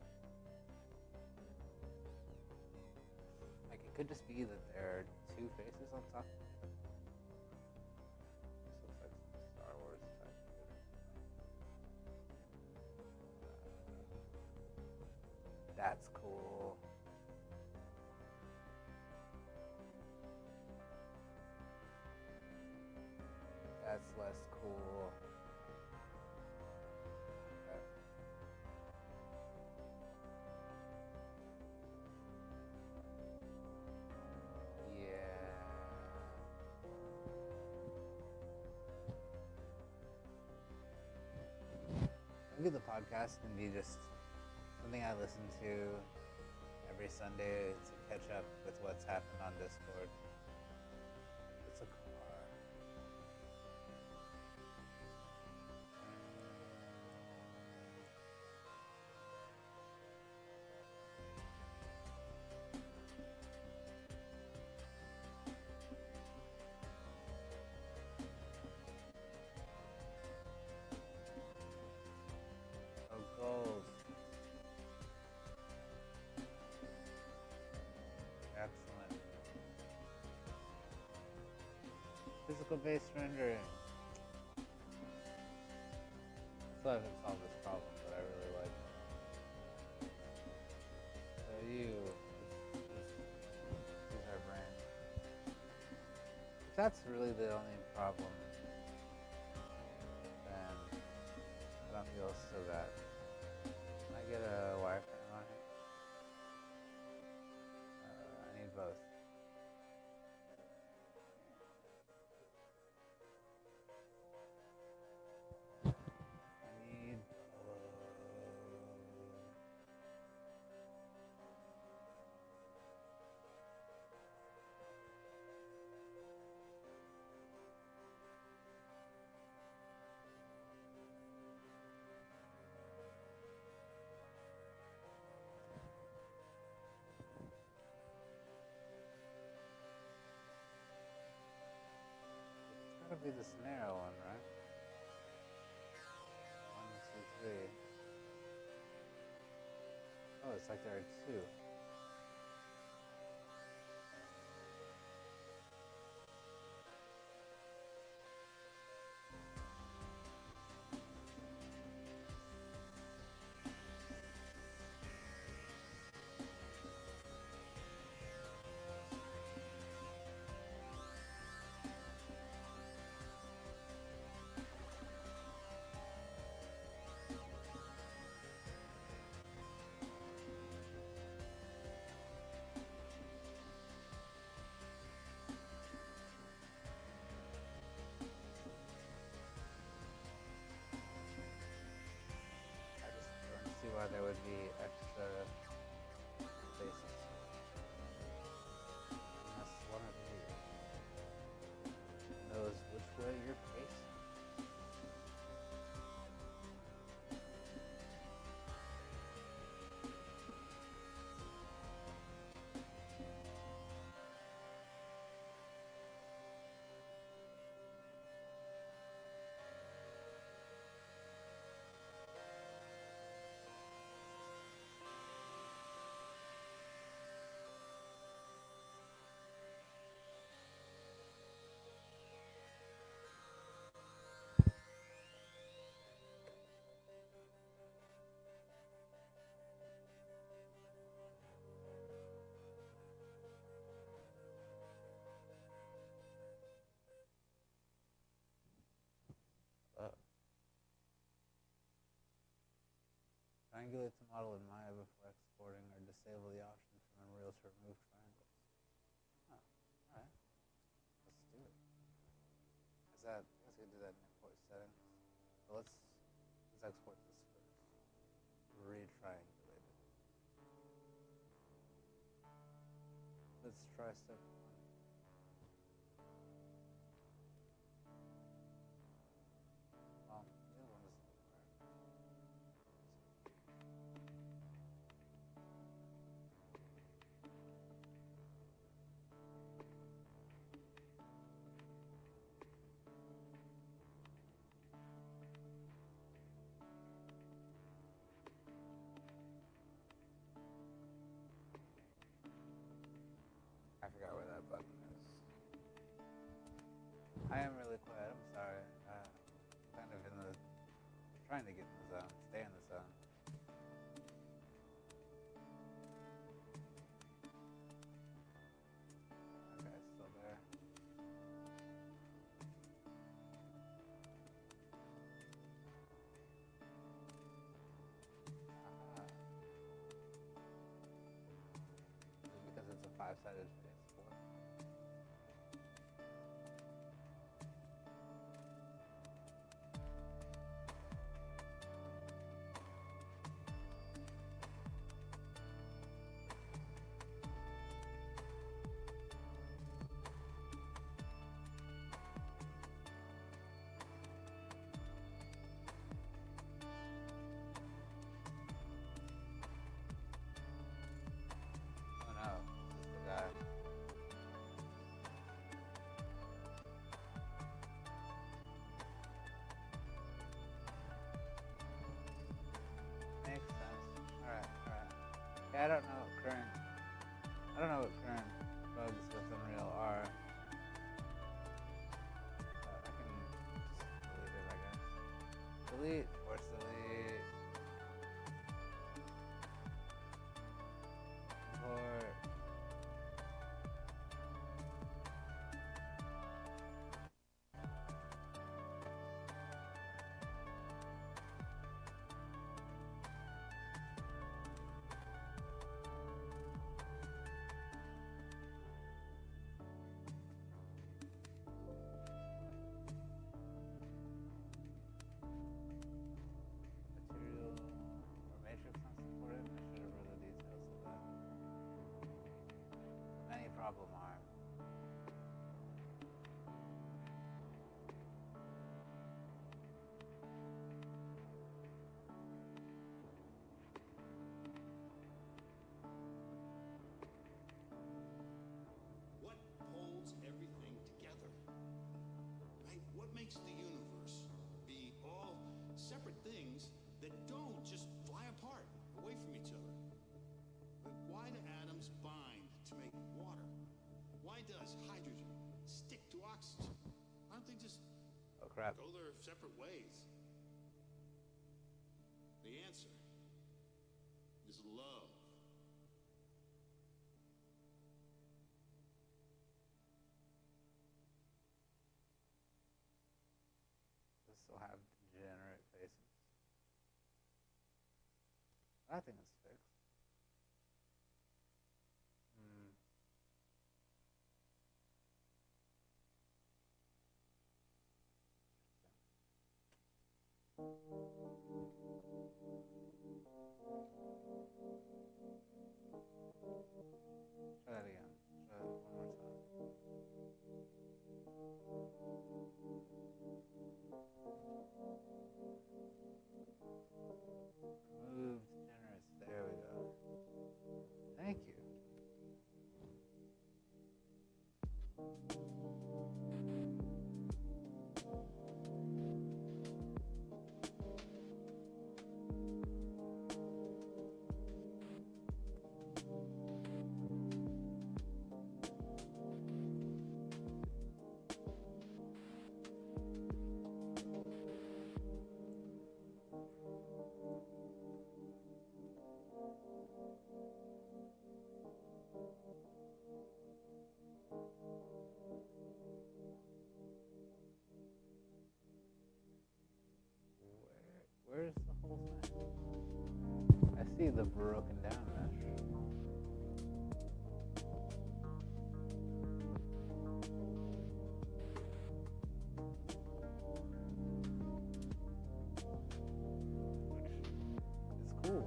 Could just be that there are two faces on top. This looks like some Star Wars type. That's cool. That's less cool. The podcast can be just something I listen to every Sunday to catch up with what's happened on Discord. It's a car. Physical-based rendering. Still haven't solved this problem, but I really like it. So you, this is our brain. If that's really the only problem, then I don't feel so bad. Can I get a wireframe on it? I need both. Be this narrow one, right? 1, 2, 3. Oh, it's like there are two. Why there would be extra spaces. Unless one of you knows which way you're facing. Triangulate the model in Maya before exporting, or disable the option from Unreal to remove triangles. Oh, alright. Let's do it. Is that, I guess we can do that in import settings. But let's export this first. Retriangulate it. Let's try step 1. The other one doesn't work. I forgot where that button is. I am really quiet, I'm sorry. Kind of in the, trying to get in the zone, stay in the zone. Okay, it's still there. Aha. Just because it's a 5-sided face. I don't know what current bugs with Unreal are. But I can just delete it, I guess. Delete, force delete. Import. Problem arm. What holds everything together? Right? What makes the universe be all separate things that don't just fly apart, away from each other? Why do atoms bind to make water? Why does hydrogen stick to oxygen? Why don't they just go their separate ways? The answer is love. This will have degenerate faces. I think it's fixed. Try that again. Try that one more time. Remove generous. There we go. Thank you. I see the broken down mesh. It's cool.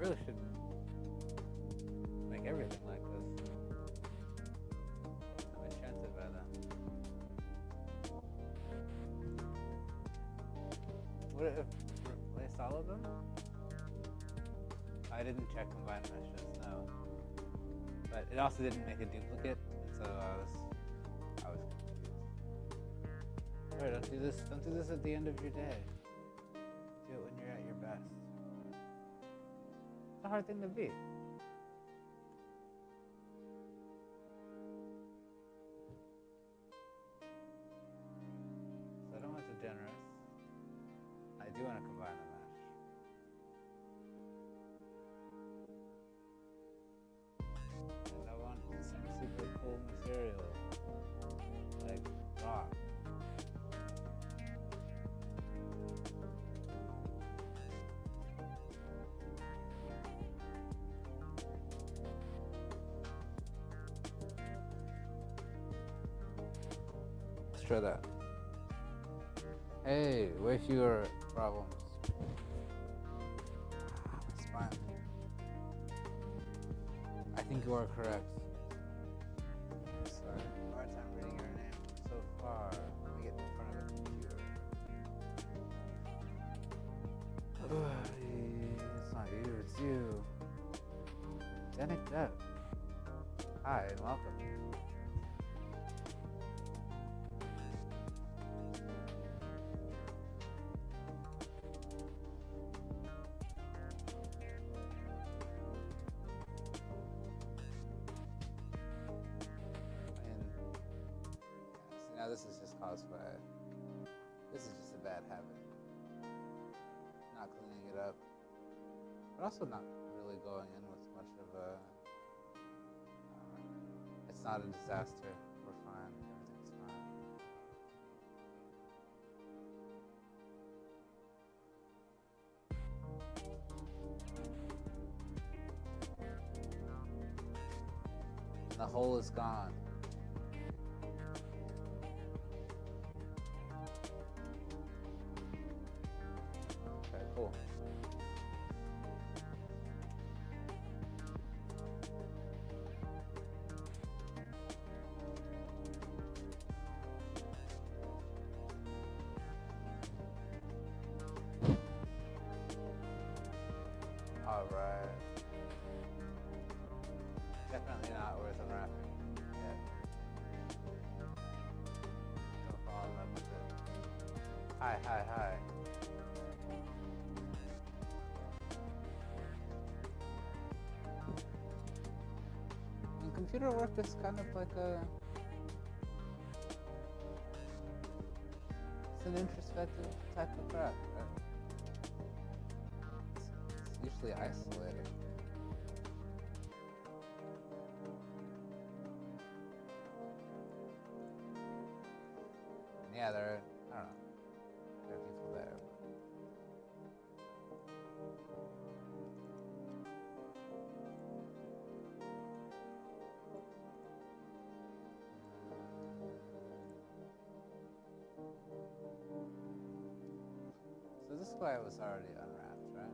really shouldn't make everything like this. I'm enchanted by that. Would it have replaced all of them? I didn't check combined meshes, no. But it also didn't make a duplicate, so I was confused. Sorry, don't do this at the end of your day. Do it when you're at your best. It's a hard thing to beat. So I don't want to be generous. I do want to combine them. Material like rock. Let's try that. Hey, way fewer problems. That's fine. I think you are correct. Dennik Dev. Hi and welcome. And now this is just caused by, this is just a bad habit. Not cleaning it up, but also not really going in with much of a, it's not a disaster, we're fine, everything's fine. And the hole is gone. Okay, cool. Hi. And computer work is kind of like a, it's an introspective type of craft, right? It's usually isolated. And yeah, there are, I don't know. Why it was already unwrapped, right?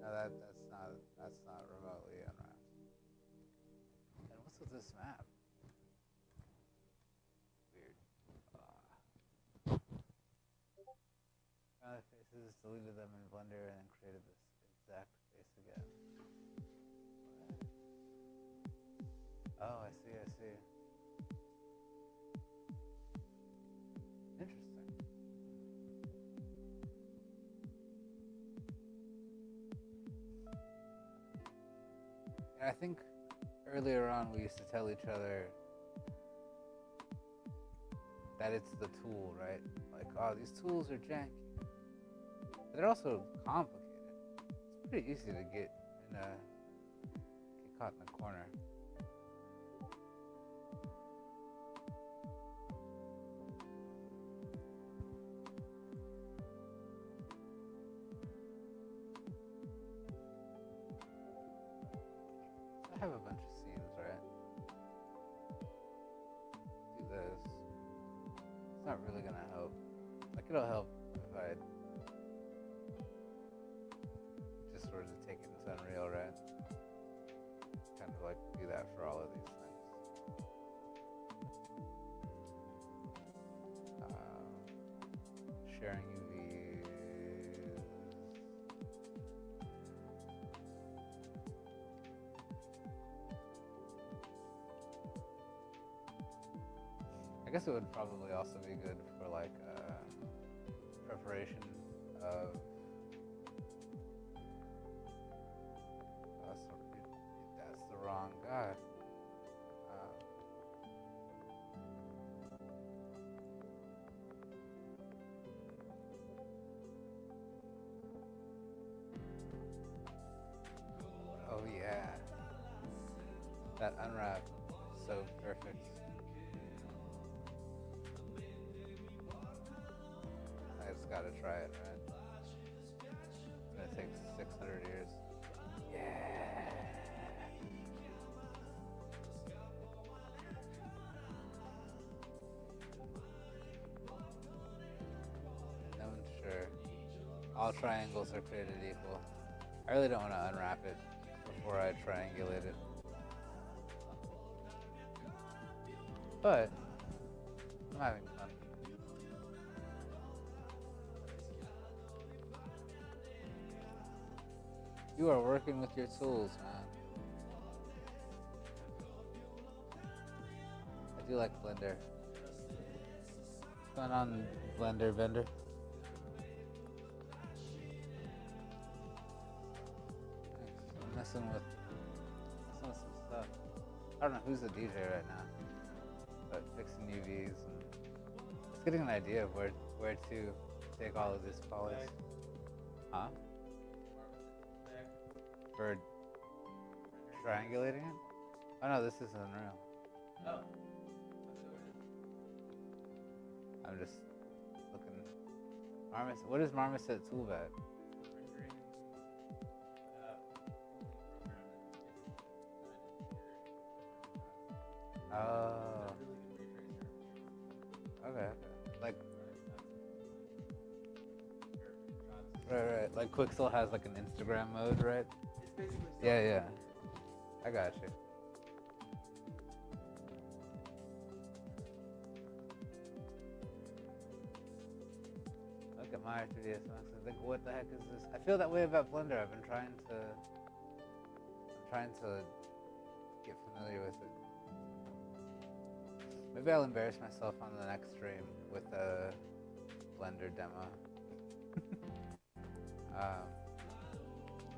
No, that's not remotely unwrapped. And what's with this map? Just deleted them in Blender and created this exact face again. Oh, I see. Interesting. And I think earlier on we used to tell each other that it's the tool, right? Like, oh, these tools are janky. They're also complicated. It's pretty easy to get caught in a corner. have a bunch of scenes, right? Do this. It's not really gonna help. Like, it'll help if I just sort of take it into Unreal, right? Kind of like do that for all of these things. Sharing UVs. I guess it would probably also be good for like preparation of that's the wrong guy. That unwrap is so perfect. I just gotta try it, right? It's gonna take 600 years. Yeah! No one's sure. All triangles are created equal. I really don't want to unwrap it before I triangulate it. But I'm having fun. You are working with your tools, man. I do like Blender. What's going on, Blender Bender? I'm messing with some stuff. I don't know who's the DJ right now. But fixing UVs and just getting an idea of where to take all of these polys. Huh? For triangulating it? Oh no, this is Unreal. Oh. I'm just looking. Marmoset. What is Marmoset Toolbag? Oh. Okay. Like, right. Like Quixel has like an Instagram mode, right? It's basically yeah. I got you. Look at Maya 3DS Max and think, what the heck is this? I feel that way about Blender. I've been trying to get familiar with it. Maybe I'll embarrass myself on the next stream with a Blender demo.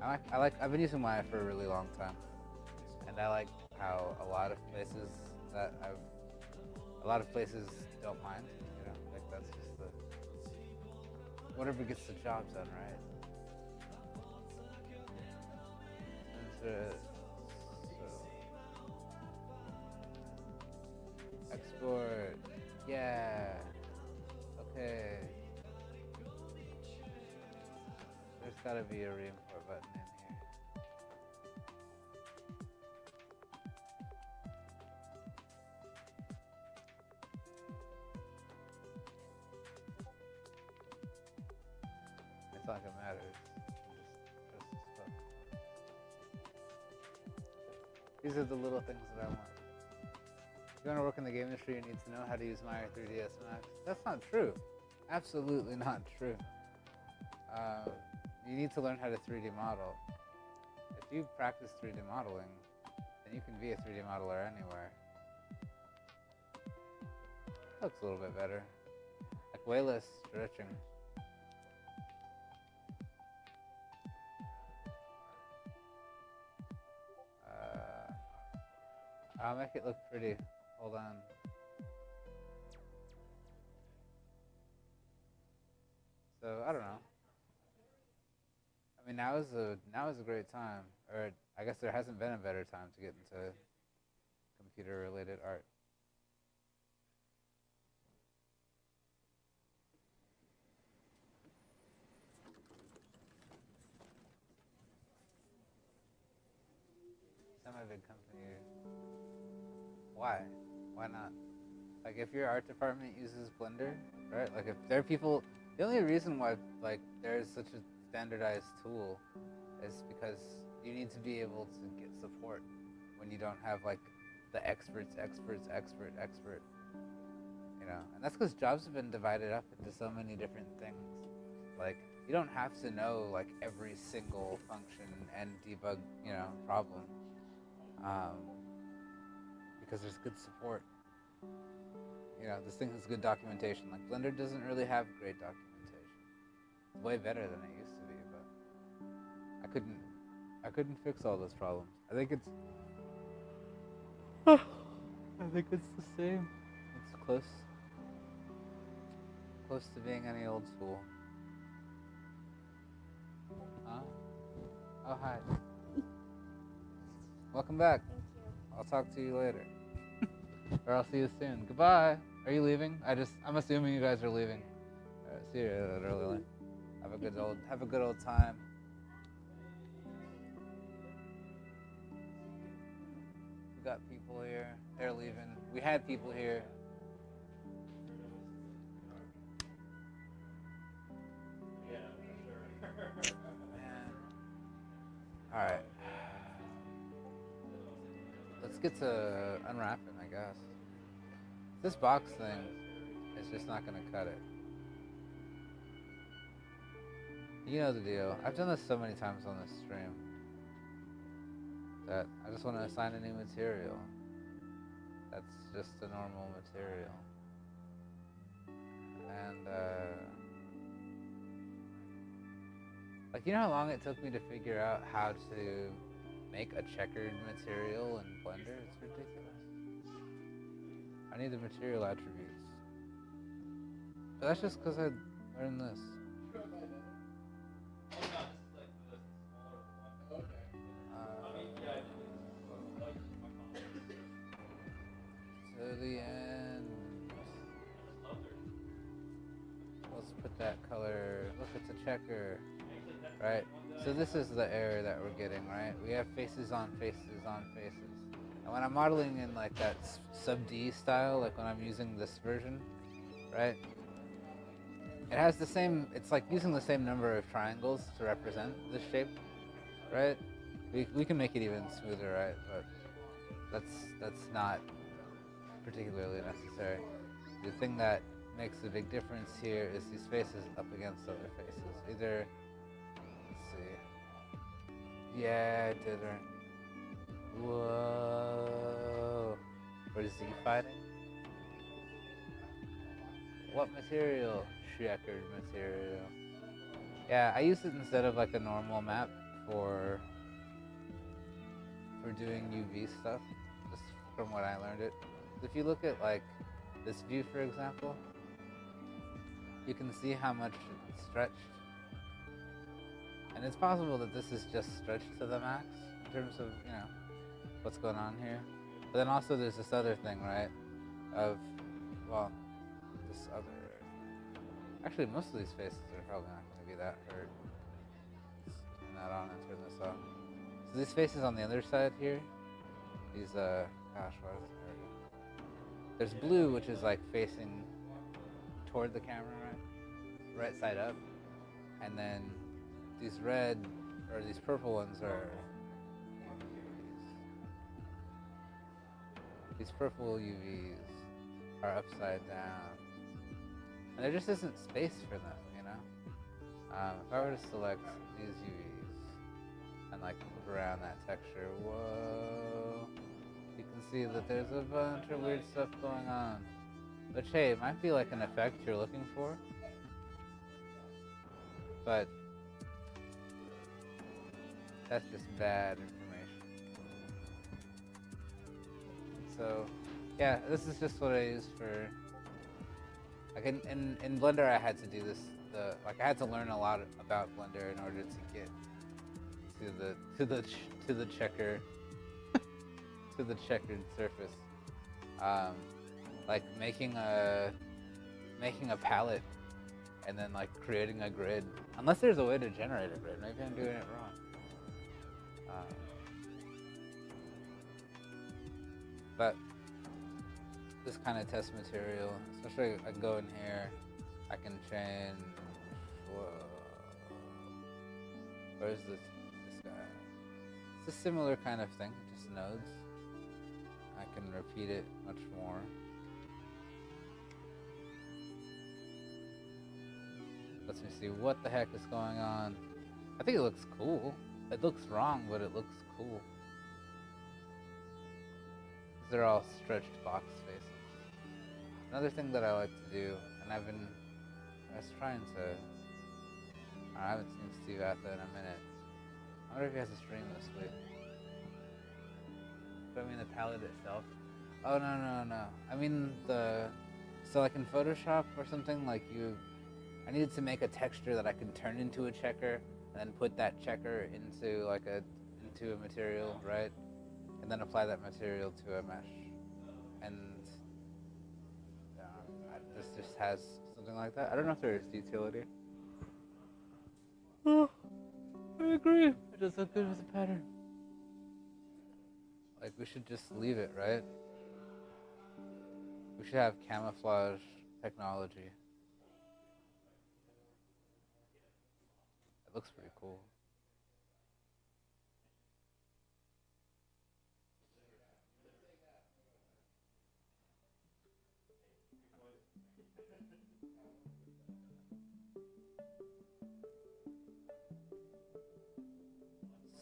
I've been using Maya for a really long time, and I like how a lot of places don't mind. You know, like that's just the whatever gets the job done, right? Export. Yeah. Okay. There's gotta be a reimport button in here. It's not gonna matter. These are the little things that I want. If you want to work in the game industry, you need to know how to use Maya 3ds Max. That's not true. Absolutely not true. You need to learn how to 3D model. If you practice 3D modeling, then you can be a 3D modeler anywhere. Looks a little bit better. Like way less stretching. I'll make it look pretty. Hold on. So I don't know. I mean, now is a great time, or I guess there hasn't been a better time to get into computer-related art. I'm a big company. Why not? Like, if your art department uses Blender, right? Like, if there are people, the only reason why, like, there is such a standardized tool is because you need to be able to get support when you don't have, like, the expert, you know? And that's because jobs have been divided up into so many different things. Like, you don't have to know, like, every single function and debug, you know, problem. Because there's good support. You know, this thing has good documentation. Like, Blender doesn't really have great documentation. It's way better than it used to be, but I couldn't fix all those problems. I think it's the same. It's close to being any old school. Huh? Oh, hi. Welcome back. Thank you. I'll talk to you later. Or I'll see you soon. Goodbye. Are you leaving? I'm assuming you guys are leaving. All right, see you later. Have a good old time. We got people here. They're leaving. We had people here. Yeah, for sure. Man. All right. Let's get to unwrapping. Guess. This box thing is just not gonna cut it. You know the deal. I've done this so many times on this stream that I just want to assign a new material. That's just a normal material. And like, you know how long it took me to figure out how to make a checkered material in Blender? It's ridiculous. I need the material attributes. But that's just because I learned this. To the end. Let's put that color. Look, it's a checker. Right? So this is the error that we're getting, right? We have faces on faces on faces. And when I'm modeling in like that sub-D style, like when I'm using this version, right? It has the same, it's like using the same number of triangles to represent this shape, right? We can make it even smoother, right? But that's not particularly necessary. The thing that makes a big difference here is these faces up against other faces. Either, let's see. Yeah, I did it. Whoa. What is he fighting? What material? Checkered material. Yeah, I used it instead of like a normal map for doing UV stuff, just from what I learned it. If you look at like this view, for example, you can see how much it's stretched. And it's possible that this is just stretched to the max in terms of, you know, what's going on here. But then also there's this other thing, right? Of, well, this other... Actually, most of these faces are probably not going to be that hurt. Turn that on and turn this off. So these faces on the other side here, these, gosh, what is it? There's blue, which is like facing toward the camera, right? Right side up. And then these red, or these purple ones are... These purple UVs are upside down, and there just isn't space for them, you know? If I were to select these UVs and like move around that texture, whoa, you can see that there's a bunch of weird stuff going on. Which, hey, it might be like an effect you're looking for, but that's just bad. So, yeah, this is just what I use for, like, in Blender I had to do this, I had to learn a lot about Blender in order to get to the checkered surface. Like making a palette and then like creating a grid, unless there's a way to generate a grid. Maybe I'm doing it wrong. but this kind of test material, especially I can go in here, I can change. Whoa. Where's this guy? It's a similar kind of thing, just nodes. I can repeat it much more. Let me see what the heck is going on. I think it looks cool. It looks wrong, but it looks cool. They're all stretched box faces. Another thing that I like to do, and I haven't seen Steve Atta in a minute. I wonder if he has a stream this week. Do I mean the palette itself? Oh, no. I mean the... So like in Photoshop or something, like I needed to make a texture that I could turn into a checker, and then put that checker into like into a material, right? And then apply that material to a mesh. And this just has something like that. I don't know if there is utility. Oh, I agree. It does look good as a pattern. Like, we should just leave it, right? We should have camouflage technology. Looks pretty cool. Let's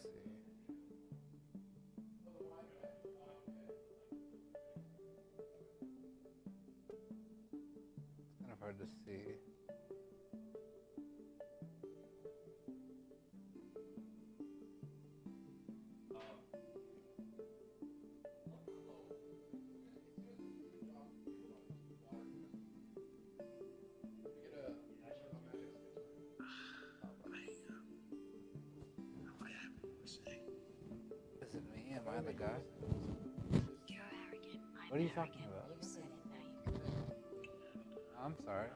see. It's kind of hard to see. What are you talking about? You said it, now you can. I'm sorry.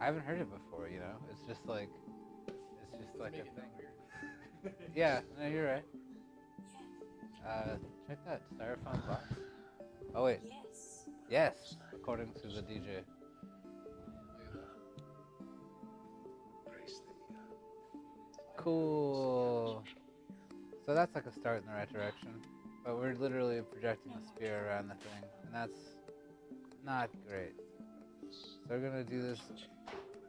I haven't heard it before, you know? It's just like a thing. Yeah, no, you're right. Check that styrofoam box. Oh, wait. Yes, according to the DJ. Cool. So that's like a start in the right direction, but we're literally projecting the spear around the thing, and that's not great. So we're gonna do this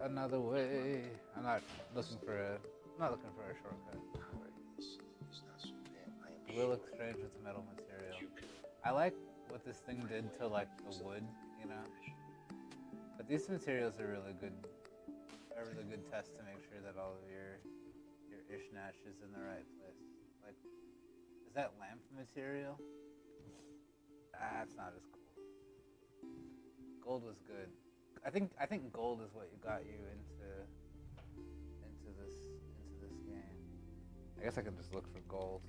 another way. I'm not looking for a shortcut. It will look strange with the metal material. I like what this thing did to like the wood, you know. But these materials are really good. A really good test to make sure that all of your ishnash is in the right place. Like, is that lamp material? That's not as cool. Gold was good. I think gold is what got you into this game. I guess I can just look for gold.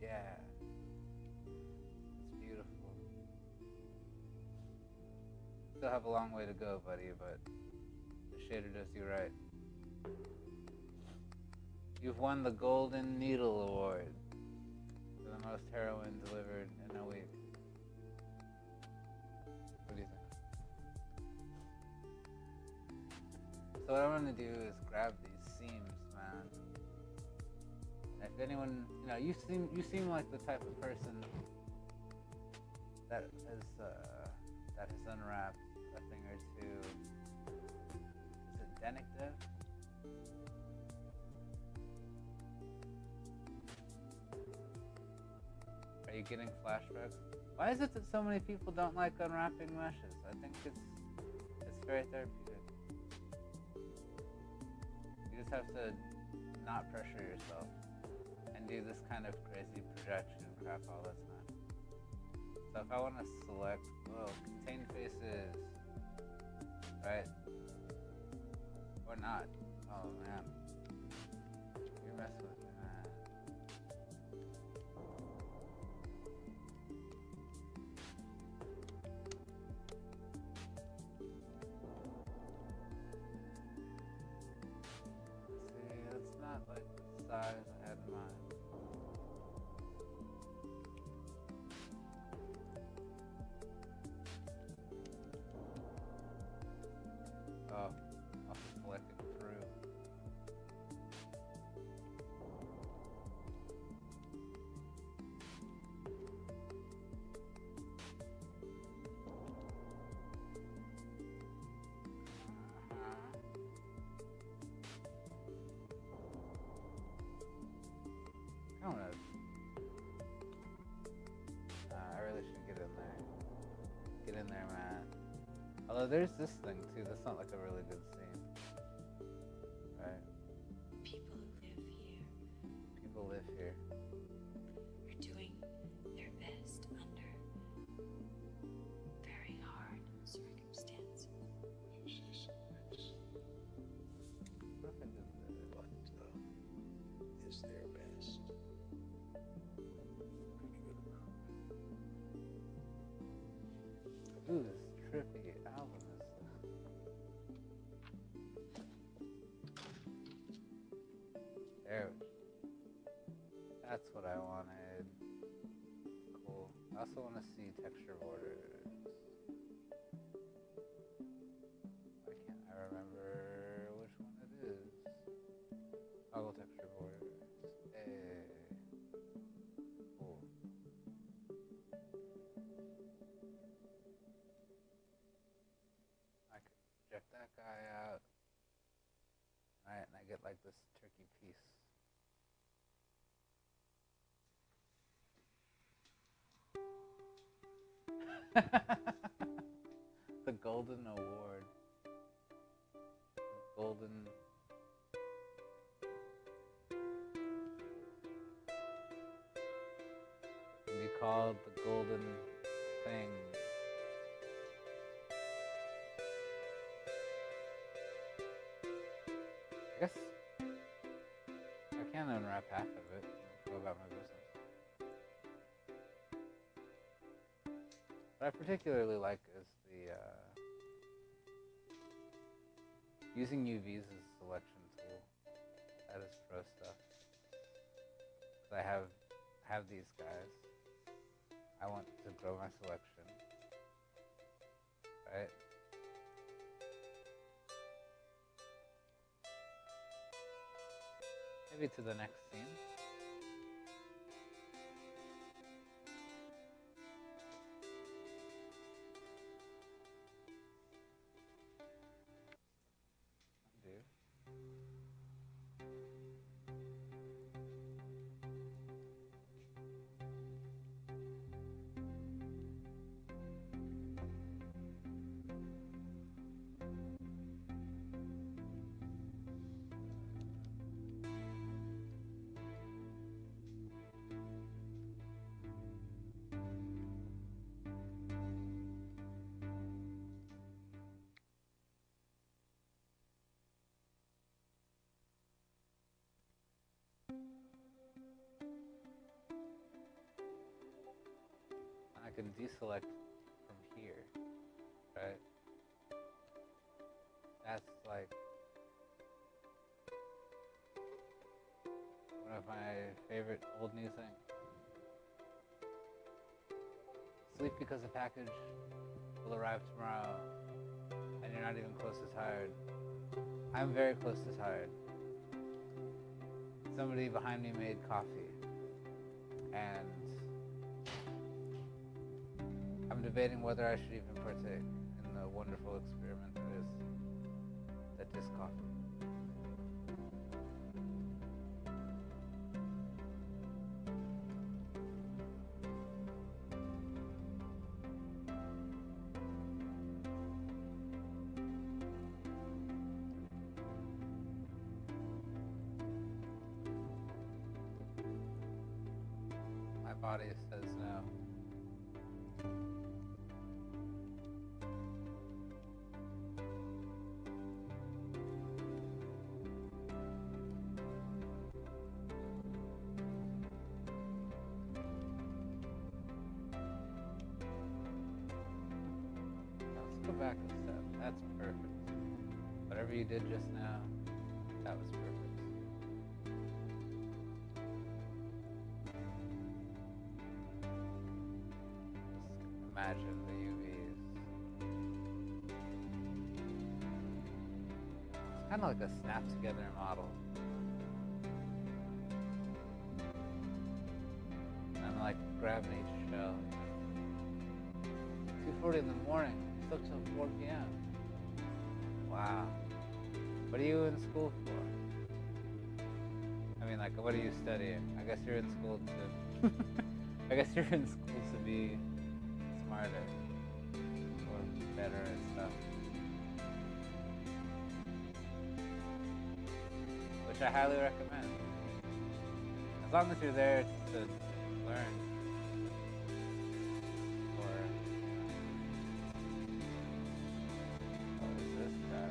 Yeah, it's beautiful. Still have a long way to go, buddy, but the shader does you right. You've won the Golden Needle Award for the most heroin delivered in a week. What do you think? So what I want to do is grab these seams, man. And if anyone, you know, you seem like the type of person that has unwrapped a thing or two. Is it Dennik Dev? Are you getting flashbacks? Why is it that so many people don't like unwrapping meshes? I think it's very therapeutic. You just have to not pressure yourself and do this kind of crazy projection crap all the time. So if I want to select, contain faces, right? Or not. Oh man, you're messing with me. I don't know. I really should get in there. Get in there, man. Although there's this thing too. That's not like a really good scene. Right. People live here. People live here. Are doing their best under very hard circumstances. What is their best? Ooh, this trippy album is there. That's what I wanted. Cool. I also want to see texture borders. Why can't I remember which one it is? Toggle texture borders. Hey. Cool. I could check that guy out. Alright, and I get like this turkey piece. The golden award. Golden. Can be called the golden thing. I guess I can't unwrap half of it and go about my business. What I particularly like is the using UVs as a selection tool. That is pro stuff. I have these guys. I want to grow my selection. Right? Maybe to the next scene. Undo. I can deselect from here, right? That's like one of my favorite old new things. Sleep because the package will arrive tomorrow and you're not even close to tired. I'm very close to tired. Somebody behind me made coffee and I'm debating whether I should even partake in the wonderful experiment that is Discord. My body says no. Back a step. That's perfect. Whatever you did just now, that was perfect. Just imagine the UVs. It's kind of like a snap together model. And I'm like grabbing each shell. 2:40 in the morning. Up till 4 p.m. Wow. What are you in school for? I mean, like, what are you studying? I guess you're in school to... I guess you're in school to be smarter or better and stuff. Which I highly recommend. As long as you're there to learn. Or... What is this crap?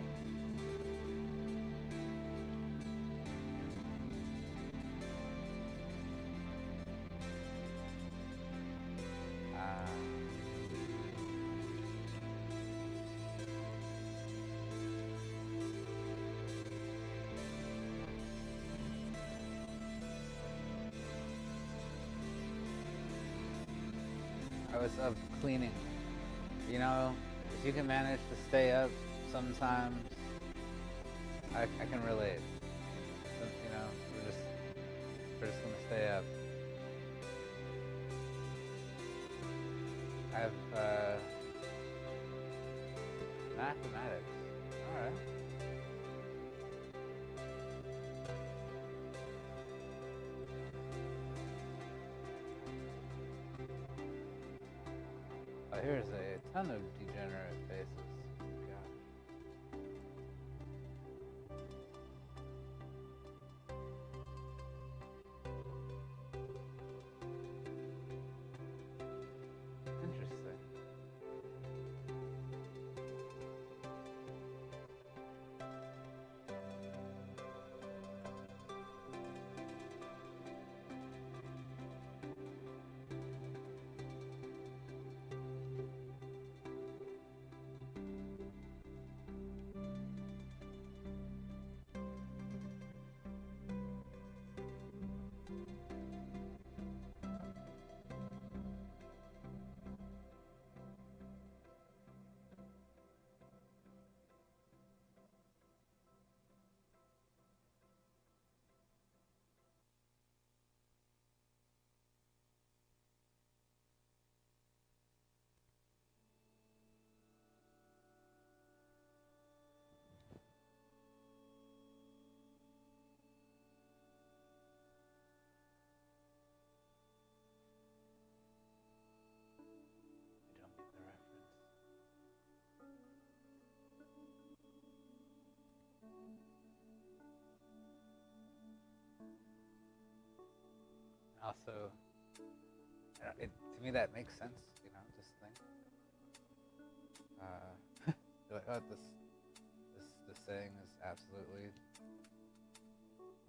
I was up cleaning. You know, if you can manage to stay up sometimes, I can relate. So, you know, we're just gonna stay up. I have mathematics. All right. Oh, here's a ton of degenerate faces. God. Interesting. Also, to me that makes sense, you know, just think. Like, oh, this saying is absolutely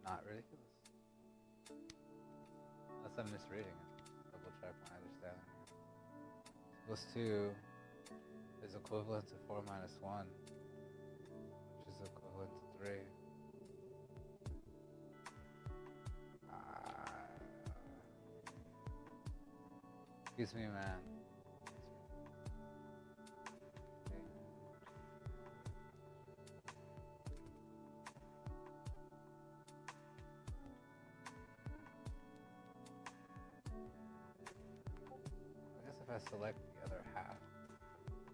not ridiculous. Unless I'm misreading it. Double check my understanding. Plus 2 is equivalent to 4 minus 1, which is equivalent to 3. Excuse me, man. I guess if I select the other half,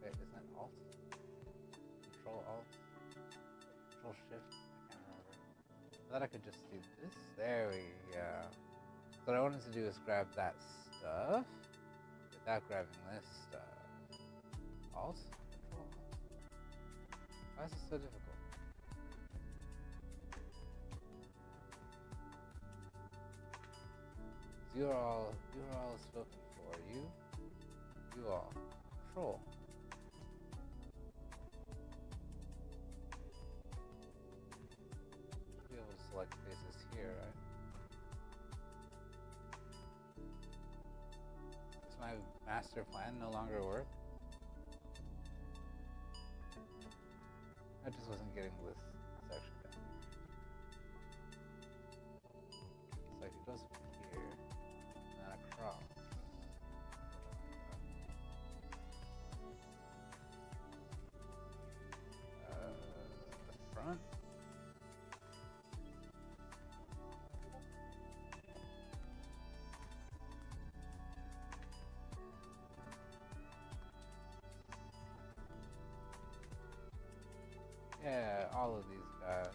wait, isn't that Alt? Control Alt? Control Shift? I can't remember. I thought I could just do this. There we go. So what I wanted to do is grab that stuff. Without grabbing this stuff. Alt? Control. Why is it so difficult? You are all spoken for. You all. Control. You'll be able to select faces here, right? My master plan no longer work. I just wasn't getting this section down. It's like it goes from here and then across. The front. Yeah, all of these guys.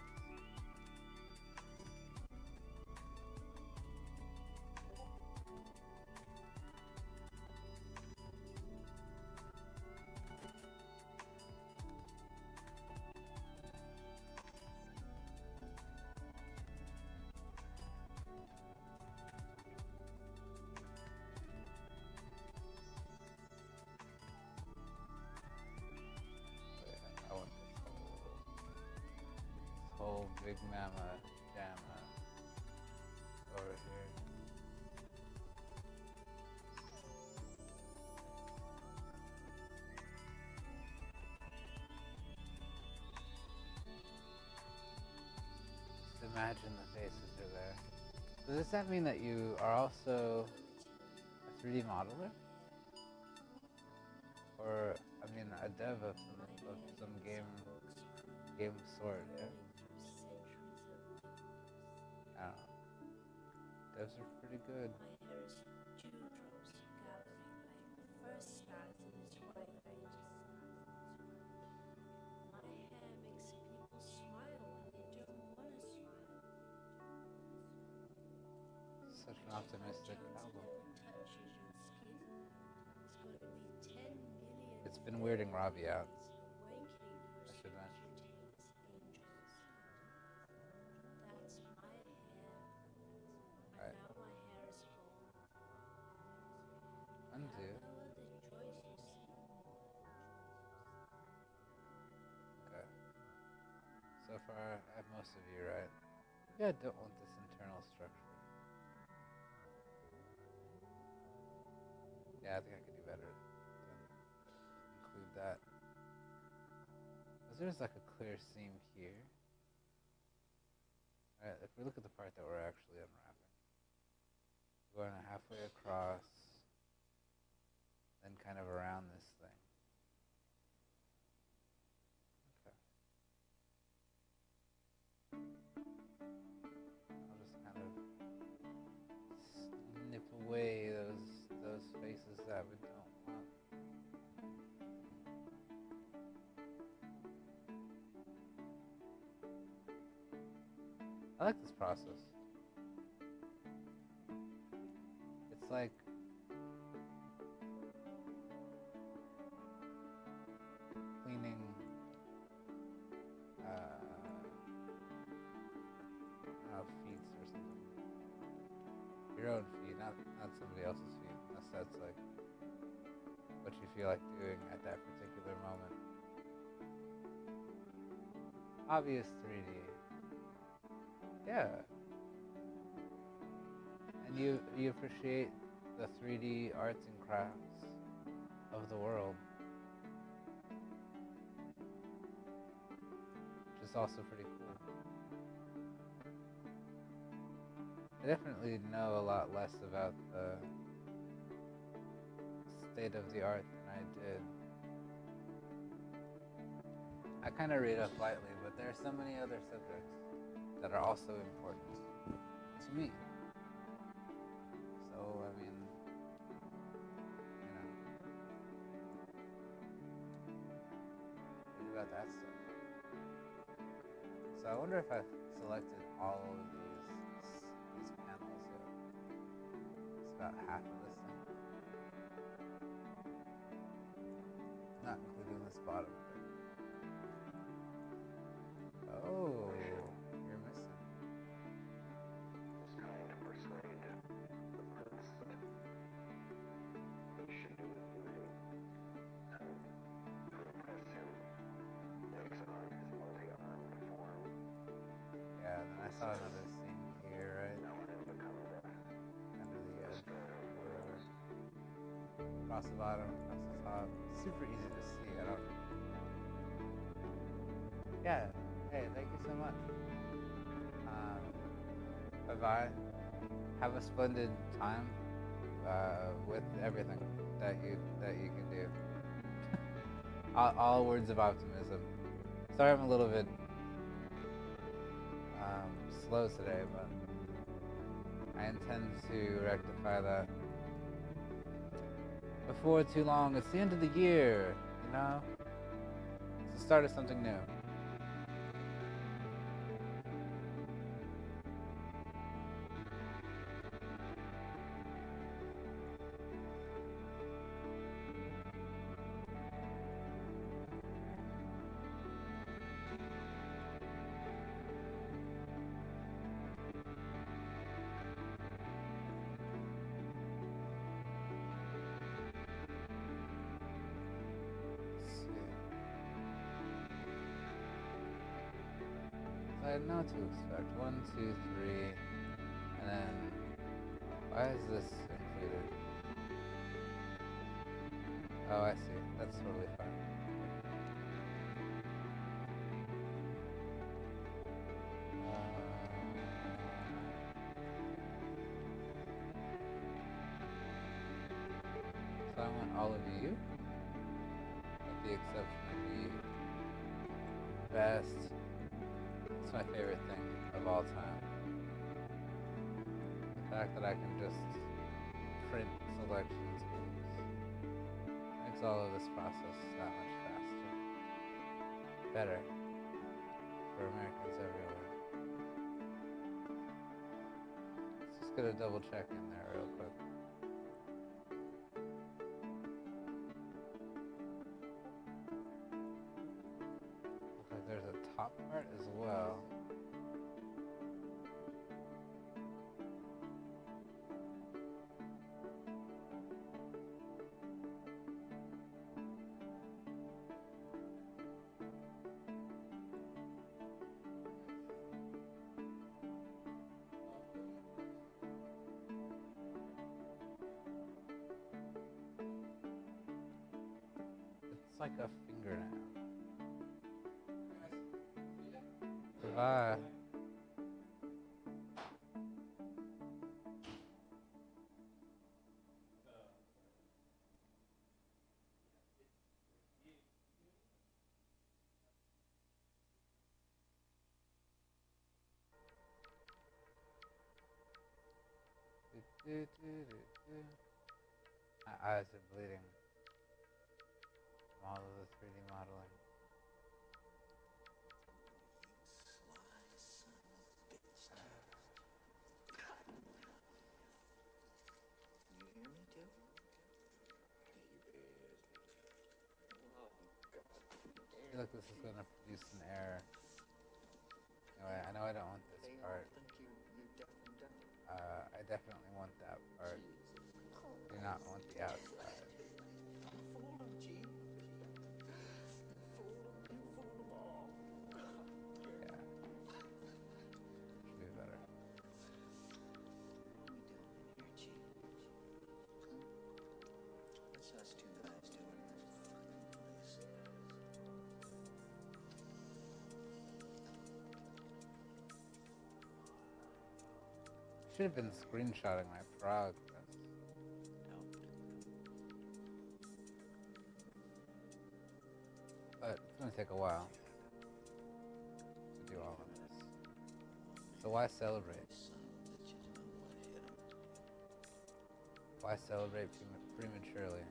Big Mama Dama over here. Imagine the faces are there. So does that mean that you are also a 3D modeler? Or, I mean, a dev of some game sort, yeah? I don't know. Devs are pretty good. Such an optimistic album. It's been weirding Ravi out. I should mention. Right. Undo. Okay. So far, I have most of you right. Yeah, I don't want this internal structure. Yeah, I think I could do better than include that. Because there's like a clear seam here. Alright, if we look at the part that we're actually unwrapping. Going halfway across, then kind of around this thing. Okay. I'll just kind of snip away those faces that we don't want. I like this process. It's like cleaning feeds or something. Your own feed, not somebody else's feed. That's like what you feel like doing at that particular moment. Obvious 3D. Yeah. And you appreciate the 3D arts and crafts of the world. Which is also pretty cool. I definitely know a lot less about the state of the art than I did. I kind of read up lightly, but there are so many other subjects that are also important to me. So, I mean, you know, think about that stuff. So I wonder if I selected all of these panels, it's about half of this thing. Not including this bottom thing. Oh, you're missing. It's trying to persuade the person. They should do it for you. To impress him. Takes on his multi-armed form. Yeah, then I saw another scene here, right? Under the edge. Across the bottom. Super easy to see, I don't know. Yeah, hey, thank you so much. Bye-bye. Have a splendid time with everything that you can do. all words of optimism. Sorry I'm a little bit slow today, but I intend to rectify that. Before too long, it's the end of the year, you know? It's the start of something new. I know what to expect. 1, 2, 3, and then why is this included? Oh, I see. That's totally fine. So I want all of you, with the exception of you. Best. It's my favorite thing of all time. The fact that I can just print selections makes all of this process that much faster. Better. For Americans everywhere. Let's just get a double check in there real quick. As well. It's like a fingernail. My eyes are bleeding from all of the 3D modeling. I feel like this is going to produce an error. Anyway, I know I don't want this part. I definitely want that part. I do not want the outside. I should have been screenshotting my progress. But it's gonna take a while to do all of this. So why celebrate? Why celebrate prematurely?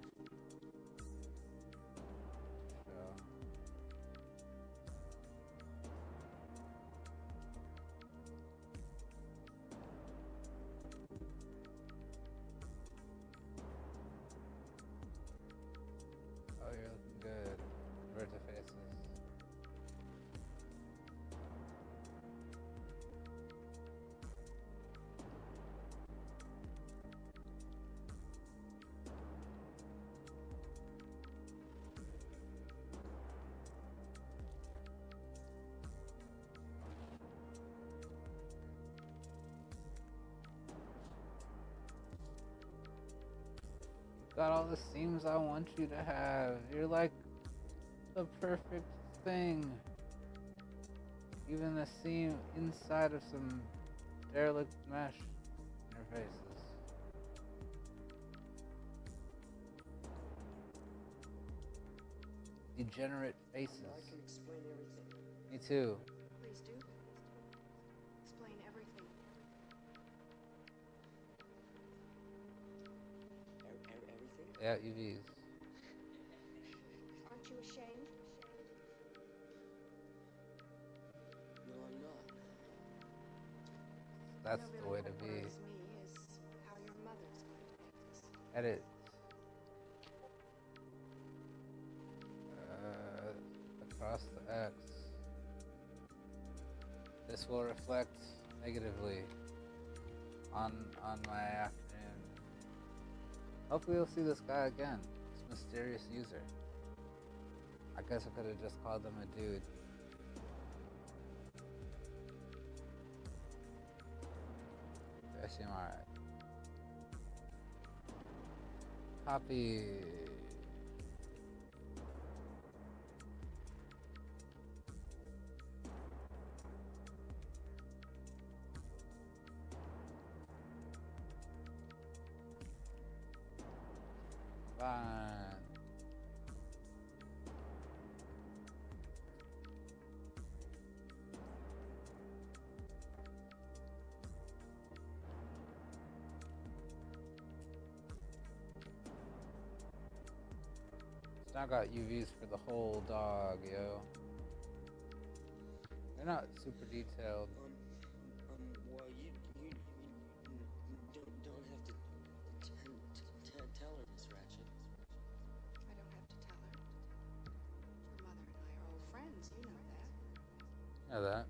Got all the seams I want you to have. You're like the perfect thing. Even the seam inside of some derelict mesh interfaces. Degenerate faces. I can explain everything. Me too. Please do. Explain everything. Yeah, UVs. Aren't you ashamed? No, I'm not. That's the way to be. Edit. Across the X. This will reflect negatively on my afternoon. Hopefully we'll see this guy again, this mysterious user. I guess I could have just called him a dude. decimales. Happy. Van. It's not got UVs for the whole dog, yo. They're not super detailed. Well, you don't have to tell her this, Ratchet. I don't have to tell her. Her mother and I are old friends, you know that. Know that.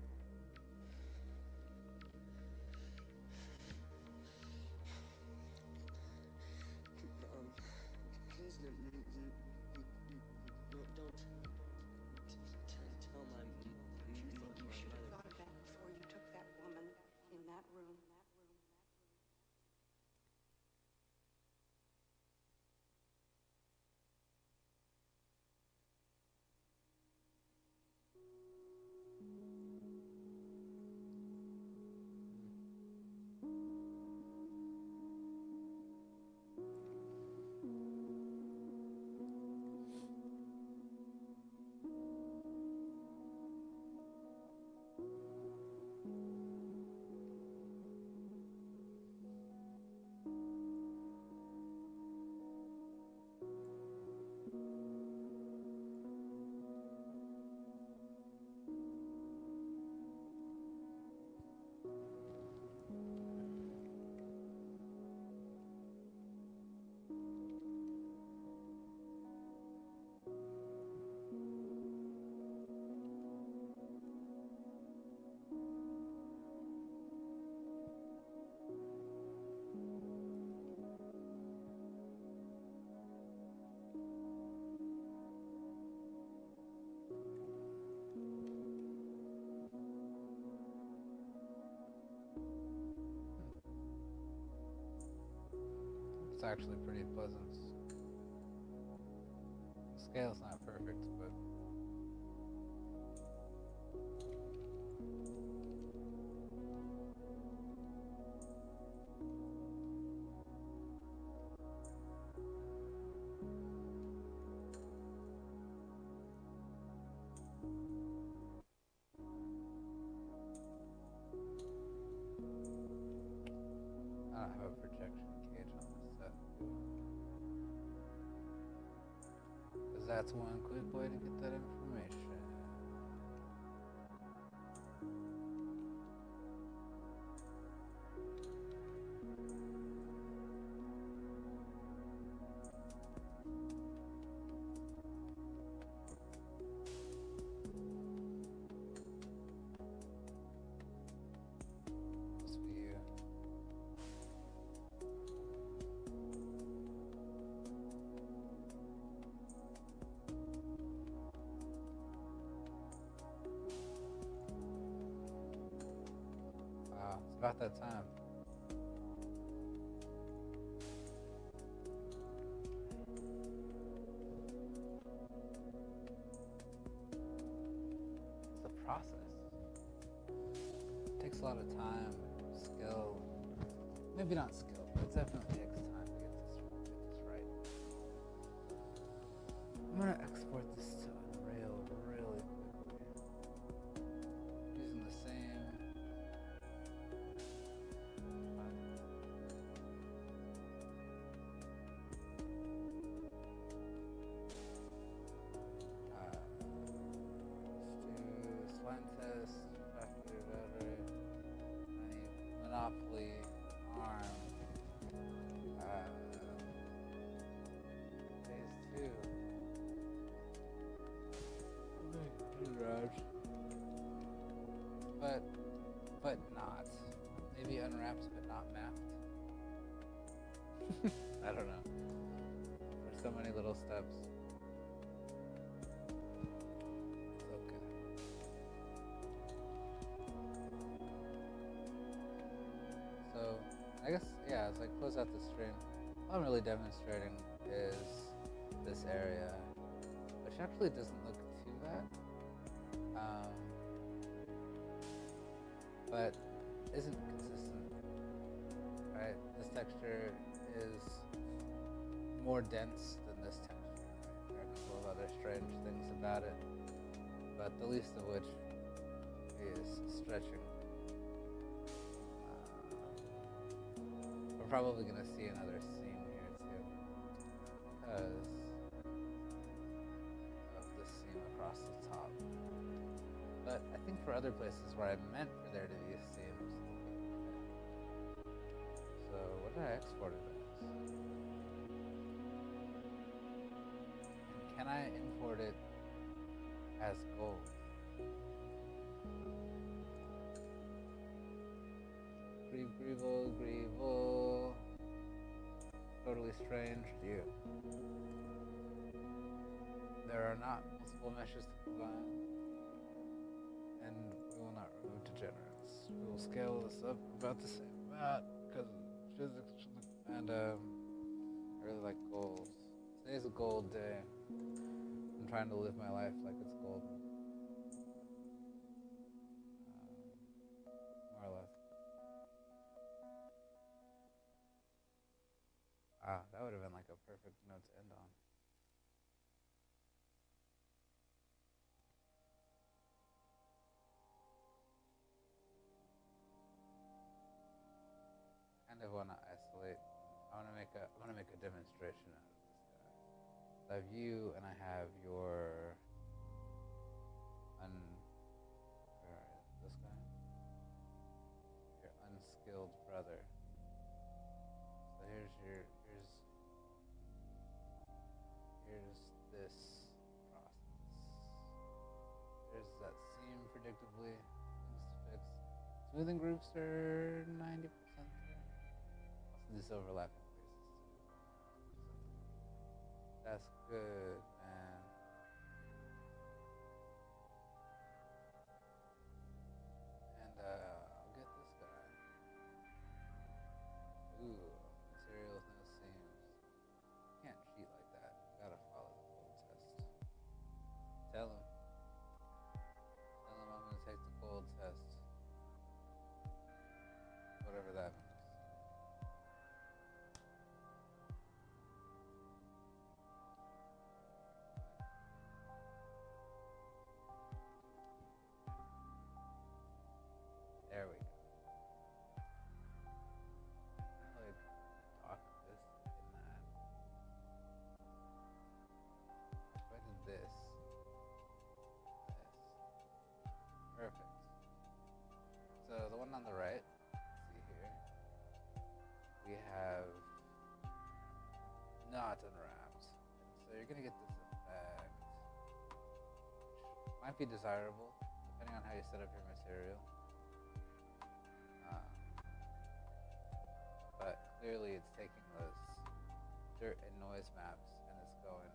It's actually pretty pleasant. The scale's not perfect, but I don't have a projection cage on this. Because that's one quick way to get that information. About that time. It's a process. It takes a lot of time, skill. Maybe not skill, but it definitely takes time to get this right. I'm gonna export this to Unreal really quickly. Using the same. I don't know. There's so many little steps. It's okay. So I guess, yeah, as I close out the stream, all I'm really demonstrating is this area, which actually doesn't look too bad, but isn't consistent, right? This texture is more dense than this texture. There are a couple of other strange things about it, but the least of which is stretching. We're probably going to see another scene here too, because of this seam across the top. But I think for other places where I meant for there to be a seam. So what did I export it as? And can I import it as gold? Grieve, grievo, grievo. Totally strange view. There are not multiple meshes to combine, and we will not remove degenerates. We will scale this up about the same amount because physics should look. And I really like gold. Today's a gold day. I'm trying to live my life like it's golden. More or less. Wow, that would have been like a perfect note to end on. Kind of want to isolate. I want to make a demonstration out of it. I have you, and I have your, where is this guy? Your unskilled brother. So here's this process. There's that seam, predictably, things to fix. Smoothing groups are 90% there. Also this overlapping places too. That's good, man. And I'll get this guy. Ooh, material with no seams. Can't cheat like that. Gotta follow the gold test. Tell him I'm gonna take the gold test. Whatever that means. On the right, see here, we have not unwrapped, so you're gonna get this effect, which might be desirable depending on how you set up your material, but clearly it's taking those dirt and noise maps and it's going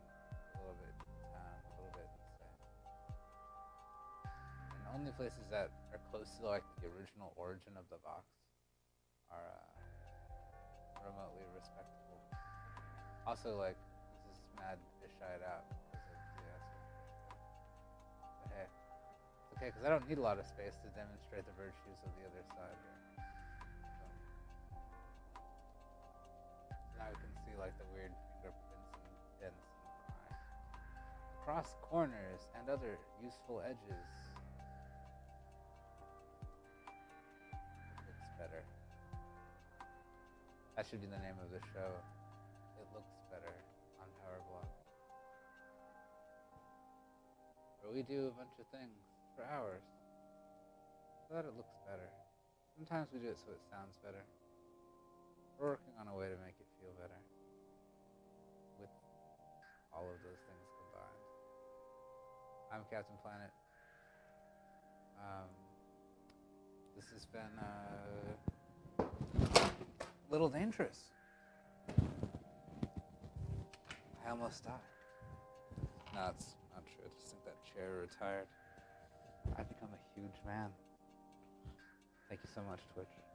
a little bit down, a little bit insane. And only places that are close to like the original origin of the box are remotely respectable. Also, like, this is mad to shout out because of the but hey, it's okay because I don't need a lot of space to demonstrate the virtues of the other side here. So now we can see like the weird fingerprints and dents across corners and other useful edges. That should be the name of the show. It looks better on PowerBlock. Where we do a bunch of things for hours. So that it looks better. Sometimes we do it so it sounds better. We're working on a way to make it feel better. With all of those things combined. I'm Captain Planet. This has been a little dangerous. I almost died. No, it's not true. I just think that chair retired. I've become a huge man. Thank you so much, Twitch.